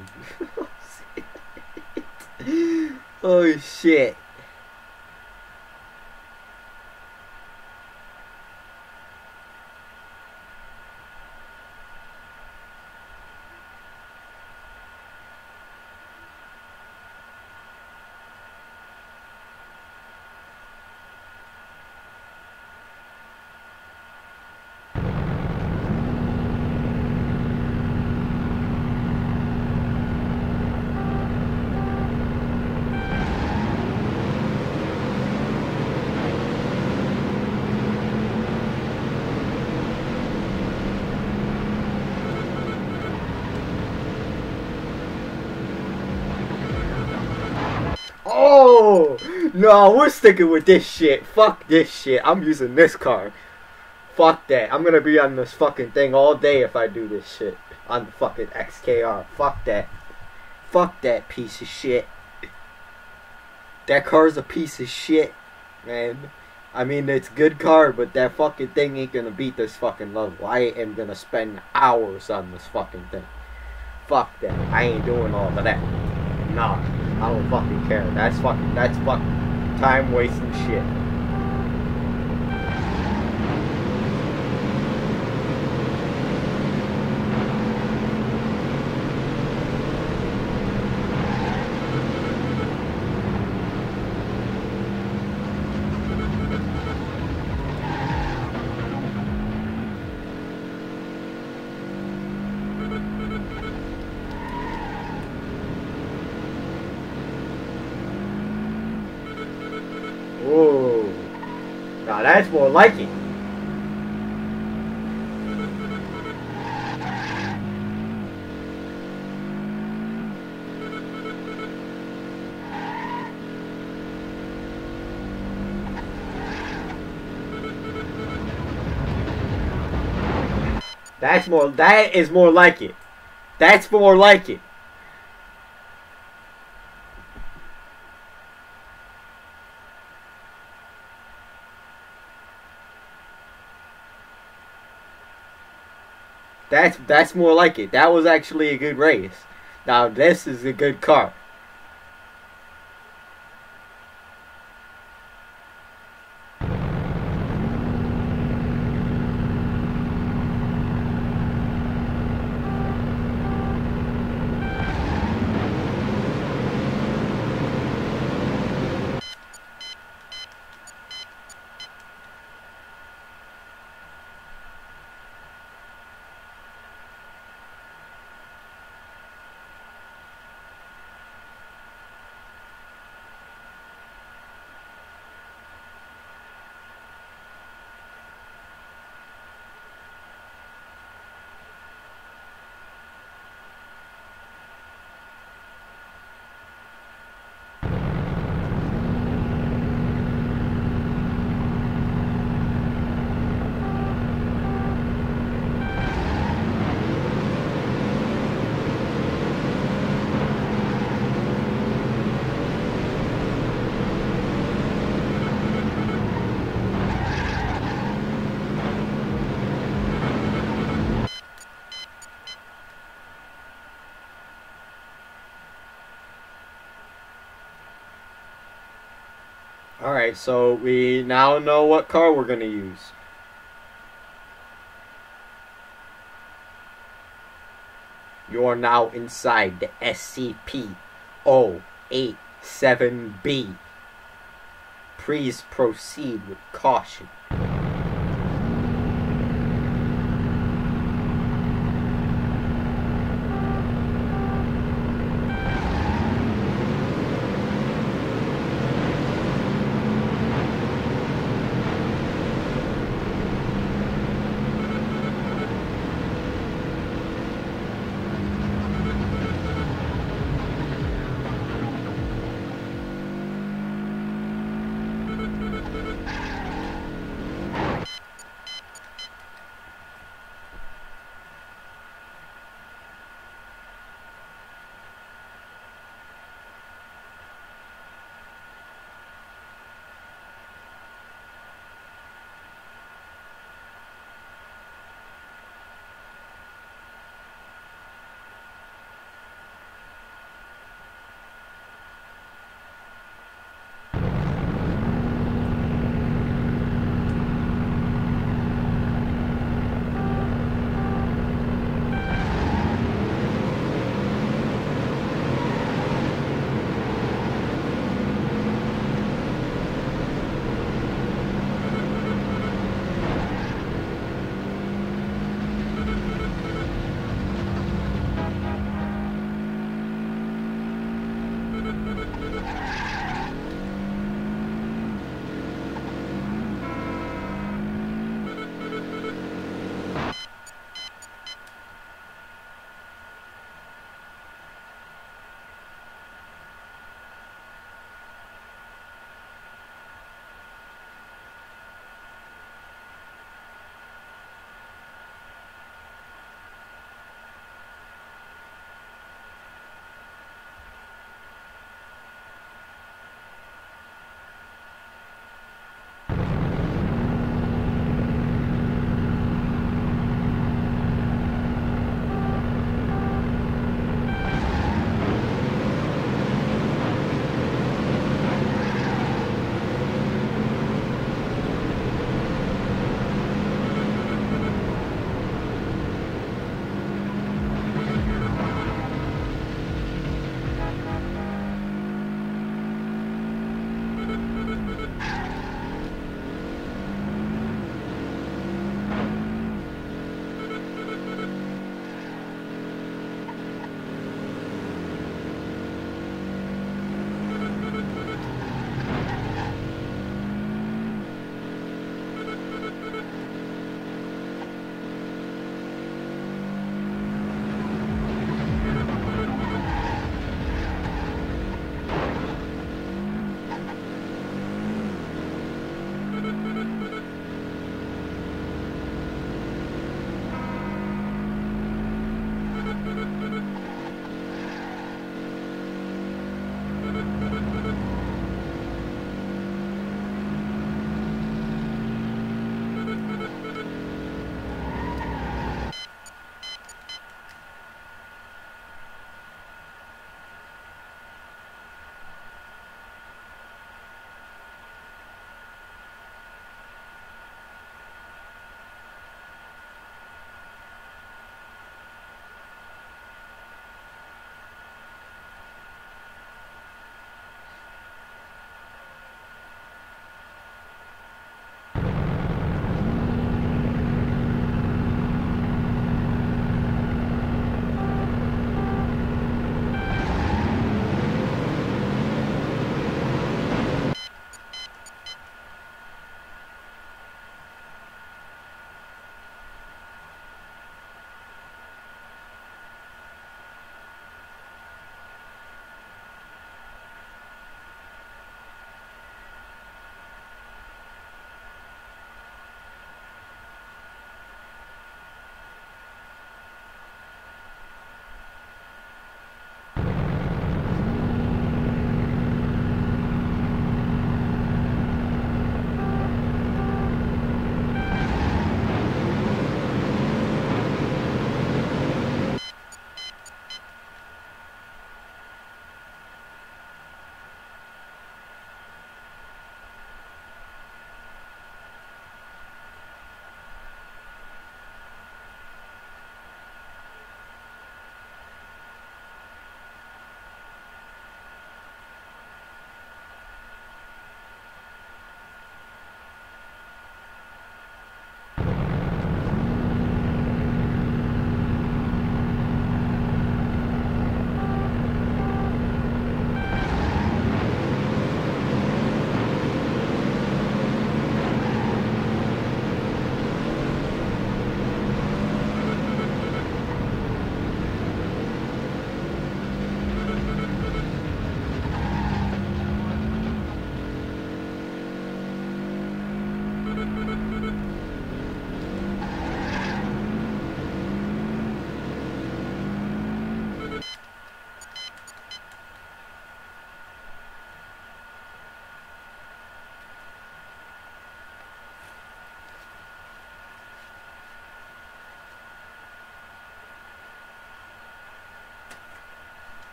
Oh, shit. No, we're sticking with this shit. Fuck this shit. I'm using this car. Fuck that. I'm gonna be on this fucking thing all day if I do this shit. On the fucking X K R. Fuck that. Fuck that piece of shit. That car's a piece of shit, man. I mean, it's a good car, but that fucking thing ain't gonna beat this fucking level. I am gonna spend hours on this fucking thing. Fuck that. I ain't doing all of that. Nah. I don't fucking care. That's fucking, that's fucking time wasting shit. That's more like it. That's more, that is more like it. That's more like it. That's, that's more like it. That was actually a good race. Now this is a good car. Alright, so we now know what car we're going to use. You are now inside the S C P zero eight seven B. Please proceed with caution.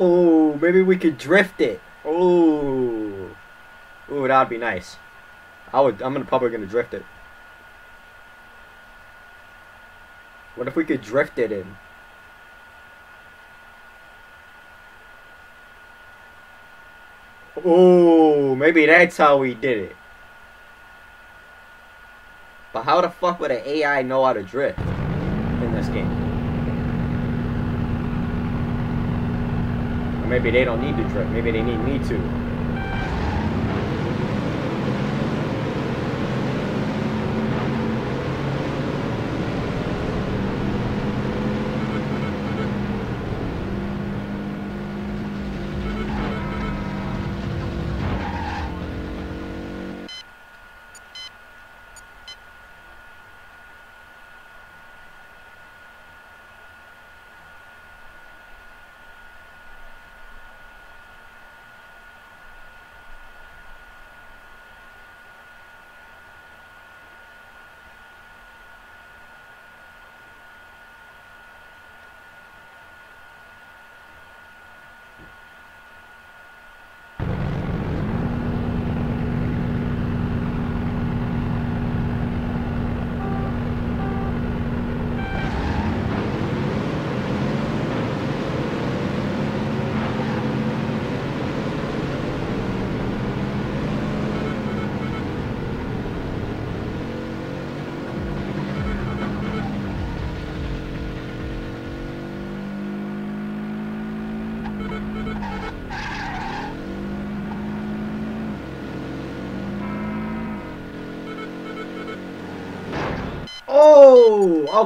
Oh, maybe we could drift it. Oh, oh, that'd be nice. I would. I'm gonna probably gonna drift it. What if we could drift it in? Oh, maybe that's how we did it. But how the fuck would an A I know how to drift in this game? Or maybe they don't need to drift. Maybe they need me to.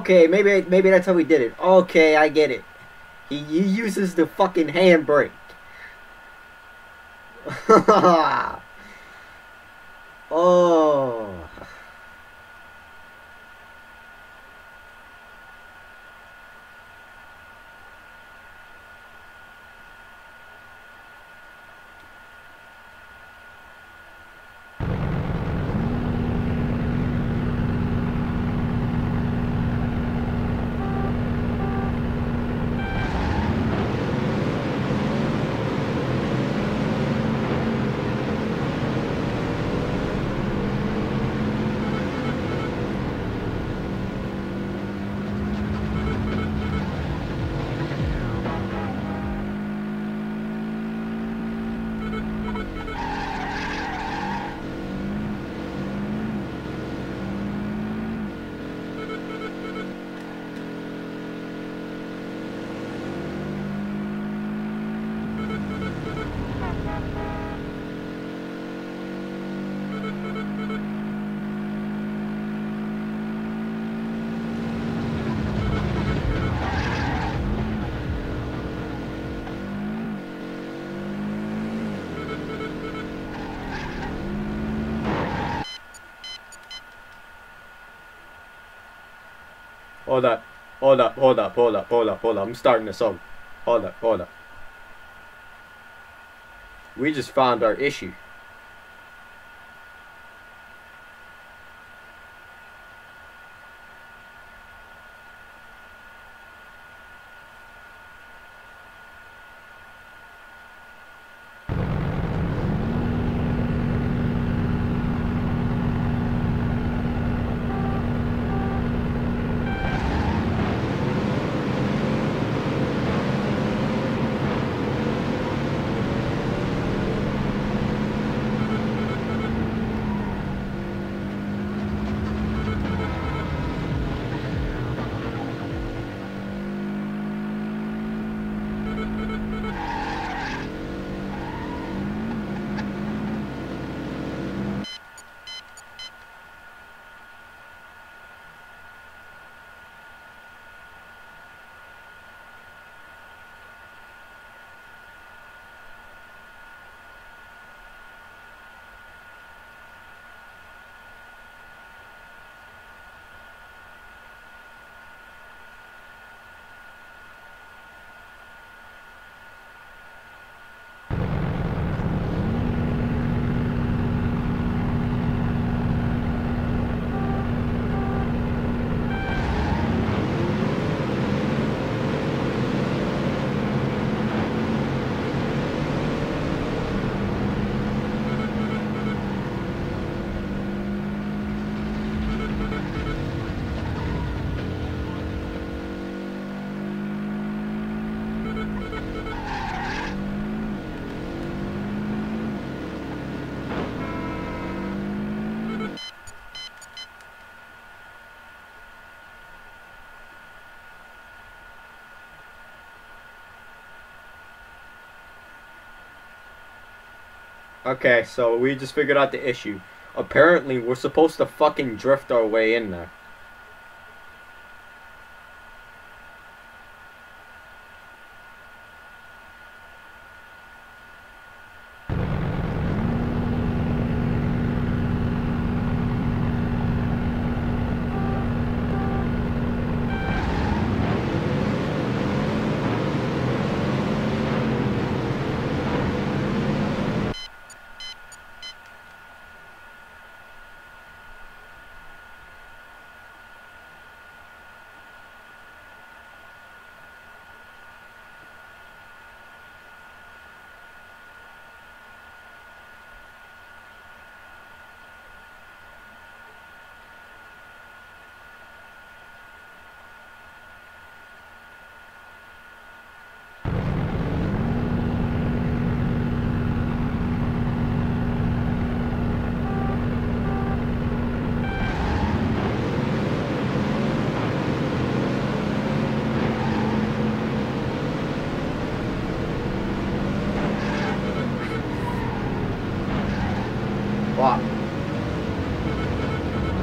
Okay, maybe maybe that's how we did it. Okay, I get it. He, he uses the fucking handbrake. Oh. Hold up, hold up, hold up, hold up, hold up, hold up. I'm starting this over. Hold up, hold up. We just found our issue. Okay, so we just figured out the issue. Apparently, we're supposed to fucking drift our way in there.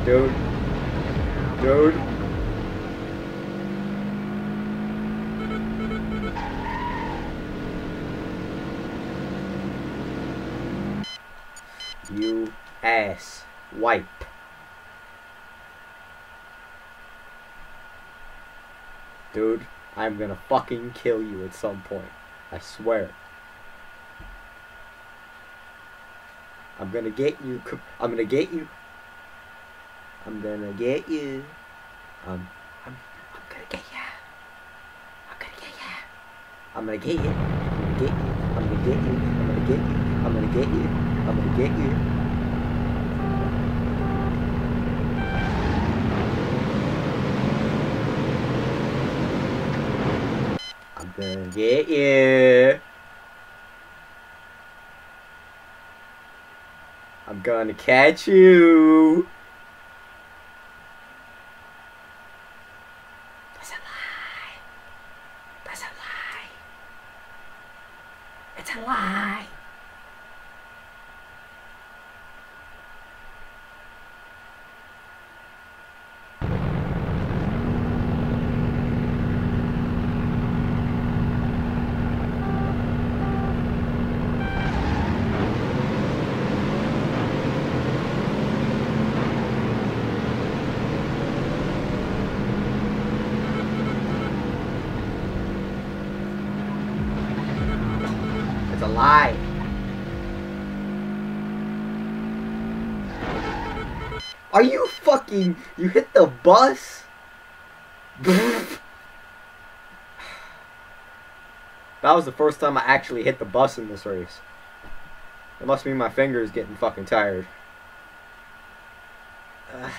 Dude. Dude. You ass wipe. Dude, I'm gonna fucking kill you at some point. I swear. I'm gonna get you. I'm gonna get you. I'm gonna get you. Um, I'm, I'm gonna get ya. I'm gonna get ya. I'm gonna get you. I'm gonna get you. I'm gonna get you. I'm gonna get you. I'm gonna get you. I'm gonna get you. I'm gonna get you. I'm gonna catch you. Lie. Are you fucking... You hit the bus? That was the first time I actually hit the bus in this race. It must mean my fingers getting fucking tired. Uh.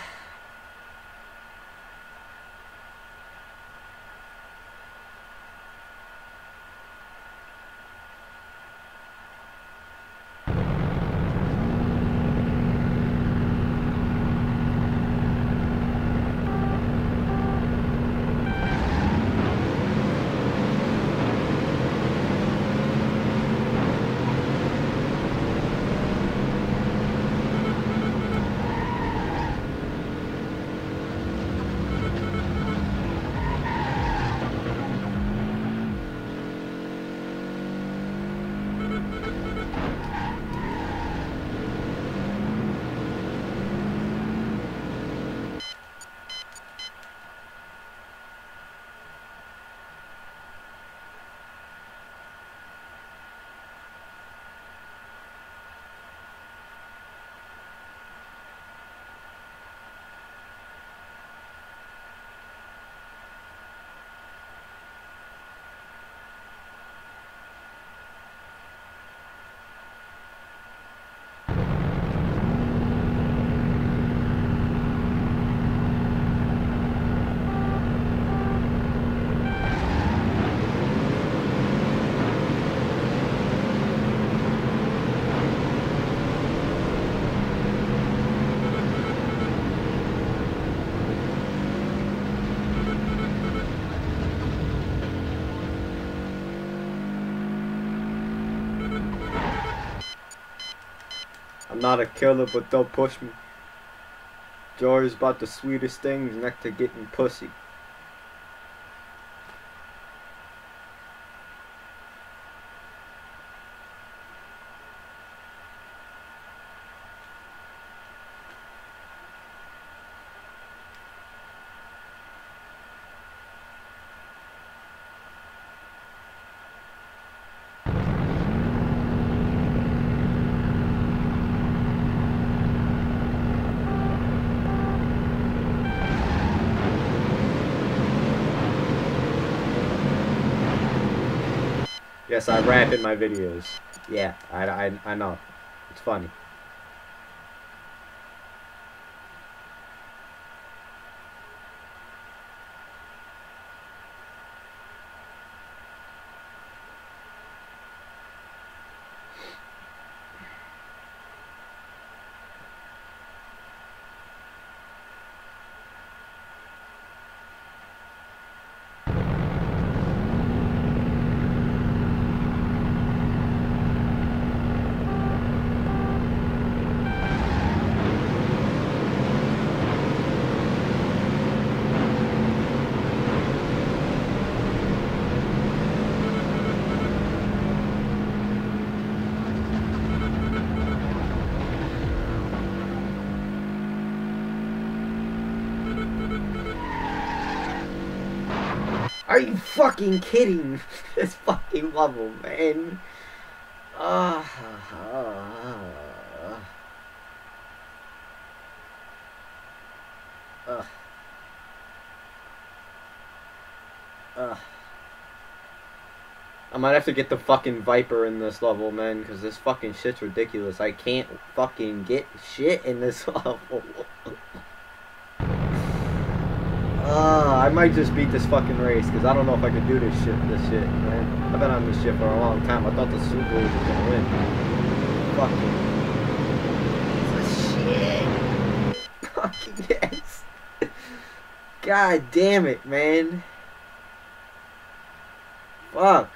I'm not a killer, but don't push me. Joy's about the sweetest things next to getting pussy. Yes, I rap in my videos. Yeah, I, I, I know. It's funny. Are you fucking kidding? This fucking level, man. Uh, uh, uh, uh, uh. I might have to get the fucking Viper in this level, man, because this fucking shit's ridiculous. I can't fucking get shit in this level. Uh, I might just beat this fucking race, because I don't know if I can do this shit, this shit, man. I've been on this shit for a long time. I thought the Super Bowl was going to win. Fuck it. Shit. Fucking yes. God damn it, man. Fuck.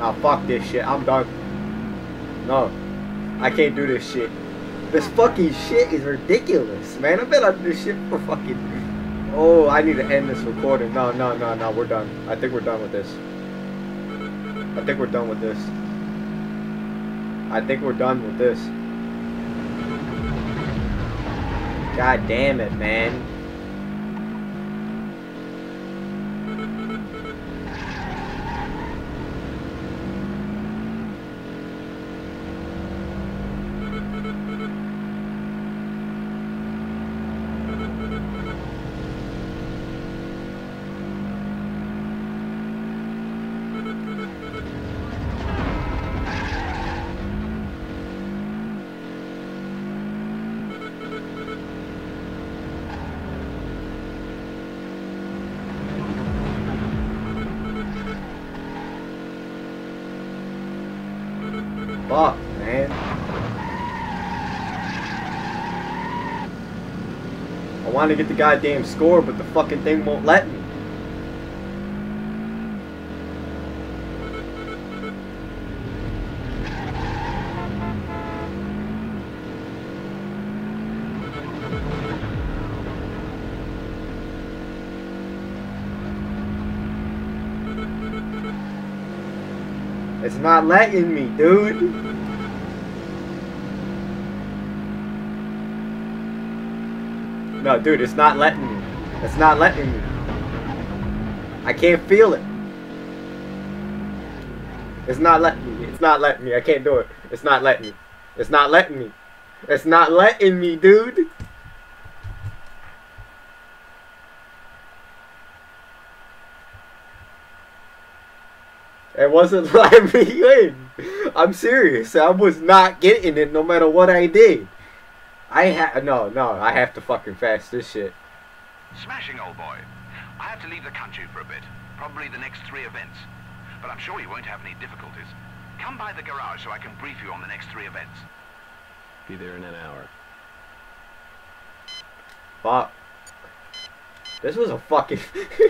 Nah, fuck this shit. I'm done. No. I can't do this shit. This fucking shit is ridiculous, man. I've been on this shit for fucking... Oh, I need to end this recording. No, no, no, no. We're done. I think we're done with this. I think we're done with this. I think we're done with this. God damn it, man. Fuck, man. I want to get the goddamn score, but the fucking thing won't let me. It's not letting me, dude. No, dude, it's not letting me. It's not letting me. I can't feel it. It's not letting me. It's not letting me. I can't do it. It's not letting me. It's not letting me. It's not letting me, dude. It wasn't letting me in. I'm serious. I was not getting it no matter what I did. I ha- no, no. I have to fucking fast this shit. Smashing, old boy. I have to leave the country for a bit. Probably the next three events. But I'm sure you won't have any difficulties. Come by the garage so I can brief you on the next three events. Be there in an hour. Fuck. This was a fucking...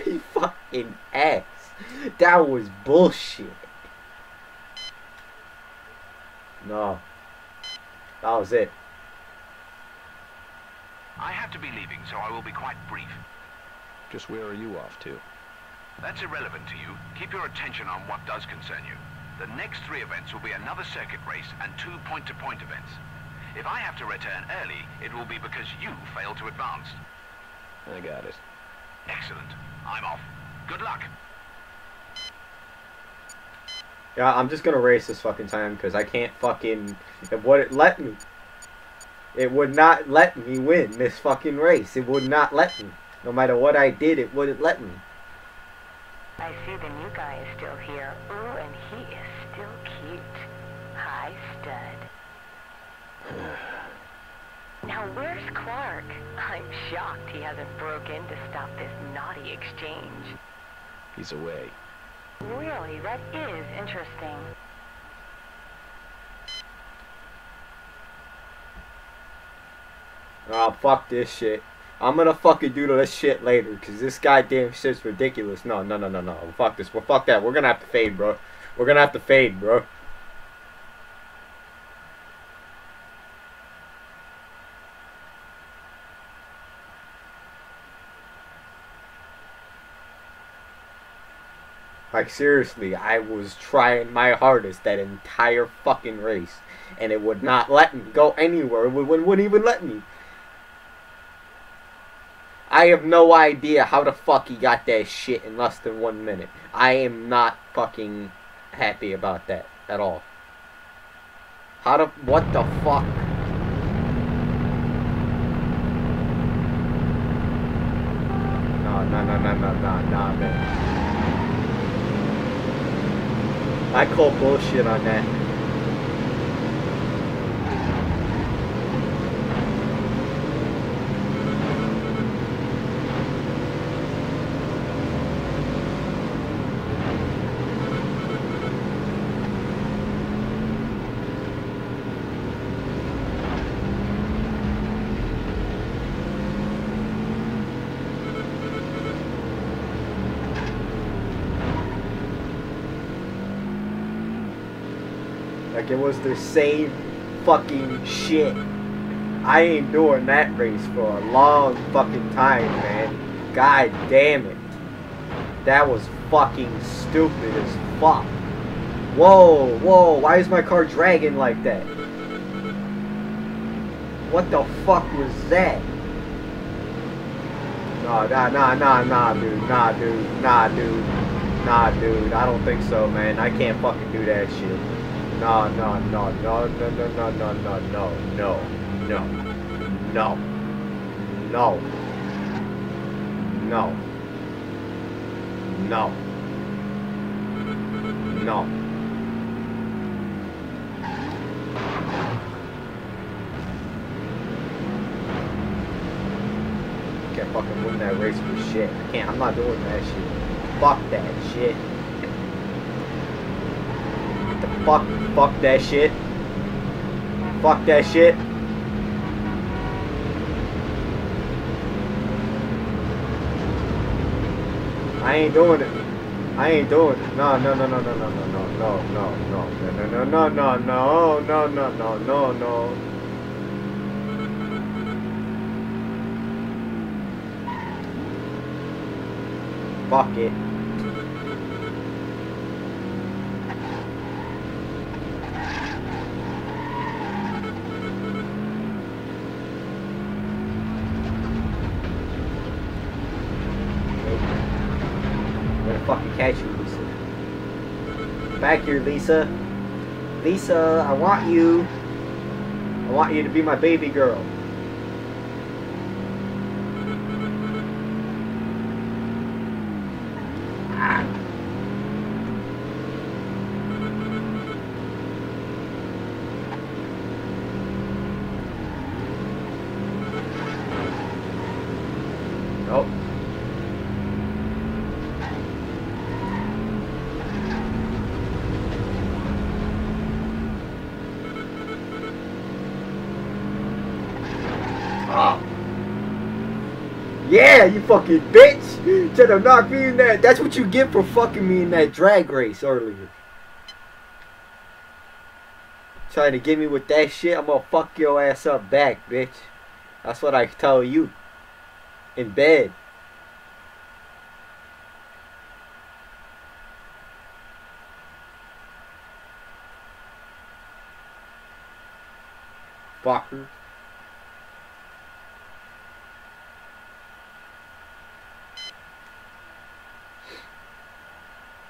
you fucking ass. That was bullshit. No. That was it. I have to be leaving, so I will be quite brief. Just where are you off to? That's irrelevant to you. Keep your attention on what does concern you. The next three events will be another circuit race and two point-to-point events. If I have to return early, it will be because you failed to advance. I got it. Excellent. I'm off. Good luck. Yeah, I'm just gonna race this fucking time because I can't fucking... It wouldn't let me. It would not let me win this fucking race. It would not let me. No matter what I did, it wouldn't let me. I see the new guy is still here. Ooh, and he is still cute. Hi, stud. Now, where's Clark? I'm shocked he hasn't broke in to stop this naughty exchange. He's away. Really, that is interesting. Ah, oh, fuck this shit. I'm gonna fucking do this shit later, cause this goddamn shit's ridiculous. No, no, no, no, no. Fuck this. Well, fuck that. We're gonna have to fade, bro. We're gonna have to fade, bro. Like, seriously, I was trying my hardest that entire fucking race, and it would not let me go anywhere. It wouldn't even let me. I have no idea how the fuck he got that shit in less than one minute. I am not fucking happy about that at all. How the... What the fuck? No, no, no, no, no, no, no, man. I call bullshit on that. It was the same fucking shit. I ain't doing that race for a long fucking time, man. God damn it. That was fucking stupid as fuck. Whoa, whoa, why is my car dragging like that? What the fuck was that? Nah, nah, nah, nah, nah, dude. Nah, dude. Nah, dude. Nah, dude. I don't think so, man. I can't fucking do that shit. No, no, no, no, no, no, no, no, no, no, no, no, no, no, no, no, no. Can't fucking win that race for shit. I can't. I'm not doing that shit. Fuck that shit. Fuck, fuck that shit. Fuck that shit. I ain't doing it. I ain't doing it. No, no, no, no, no, no, no, no, no, no, no, no, no, no, no, no, no, no, no, no, no. Fuck it. back here, Lisa. Lisa, I want you. I want you to be my baby girl. Yeah, you fucking bitch! Try to knock me in that. That's what you get for fucking me in that drag race earlier. Trying to get me with that shit, I'm gonna fuck your ass up back, bitch. That's what I tell you. In bed. Fucker.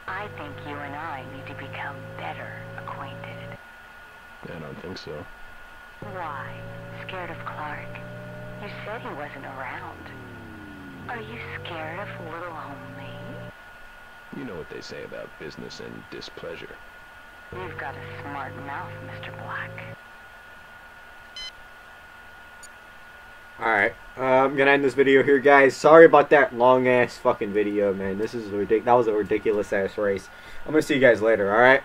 I think you and I need to become better acquainted. I don't think so. Why? Scared of Clark? You said he wasn't around. Are you scared of little old me? You know what they say about business and displeasure. You've got a smart mouth, Mister Black. Alright, uh, I'm gonna end this video here, guys. Sorry about that long-ass fucking video, man. This is ridiculous. That was a ridiculous-ass race. I'm gonna see you guys later, alright?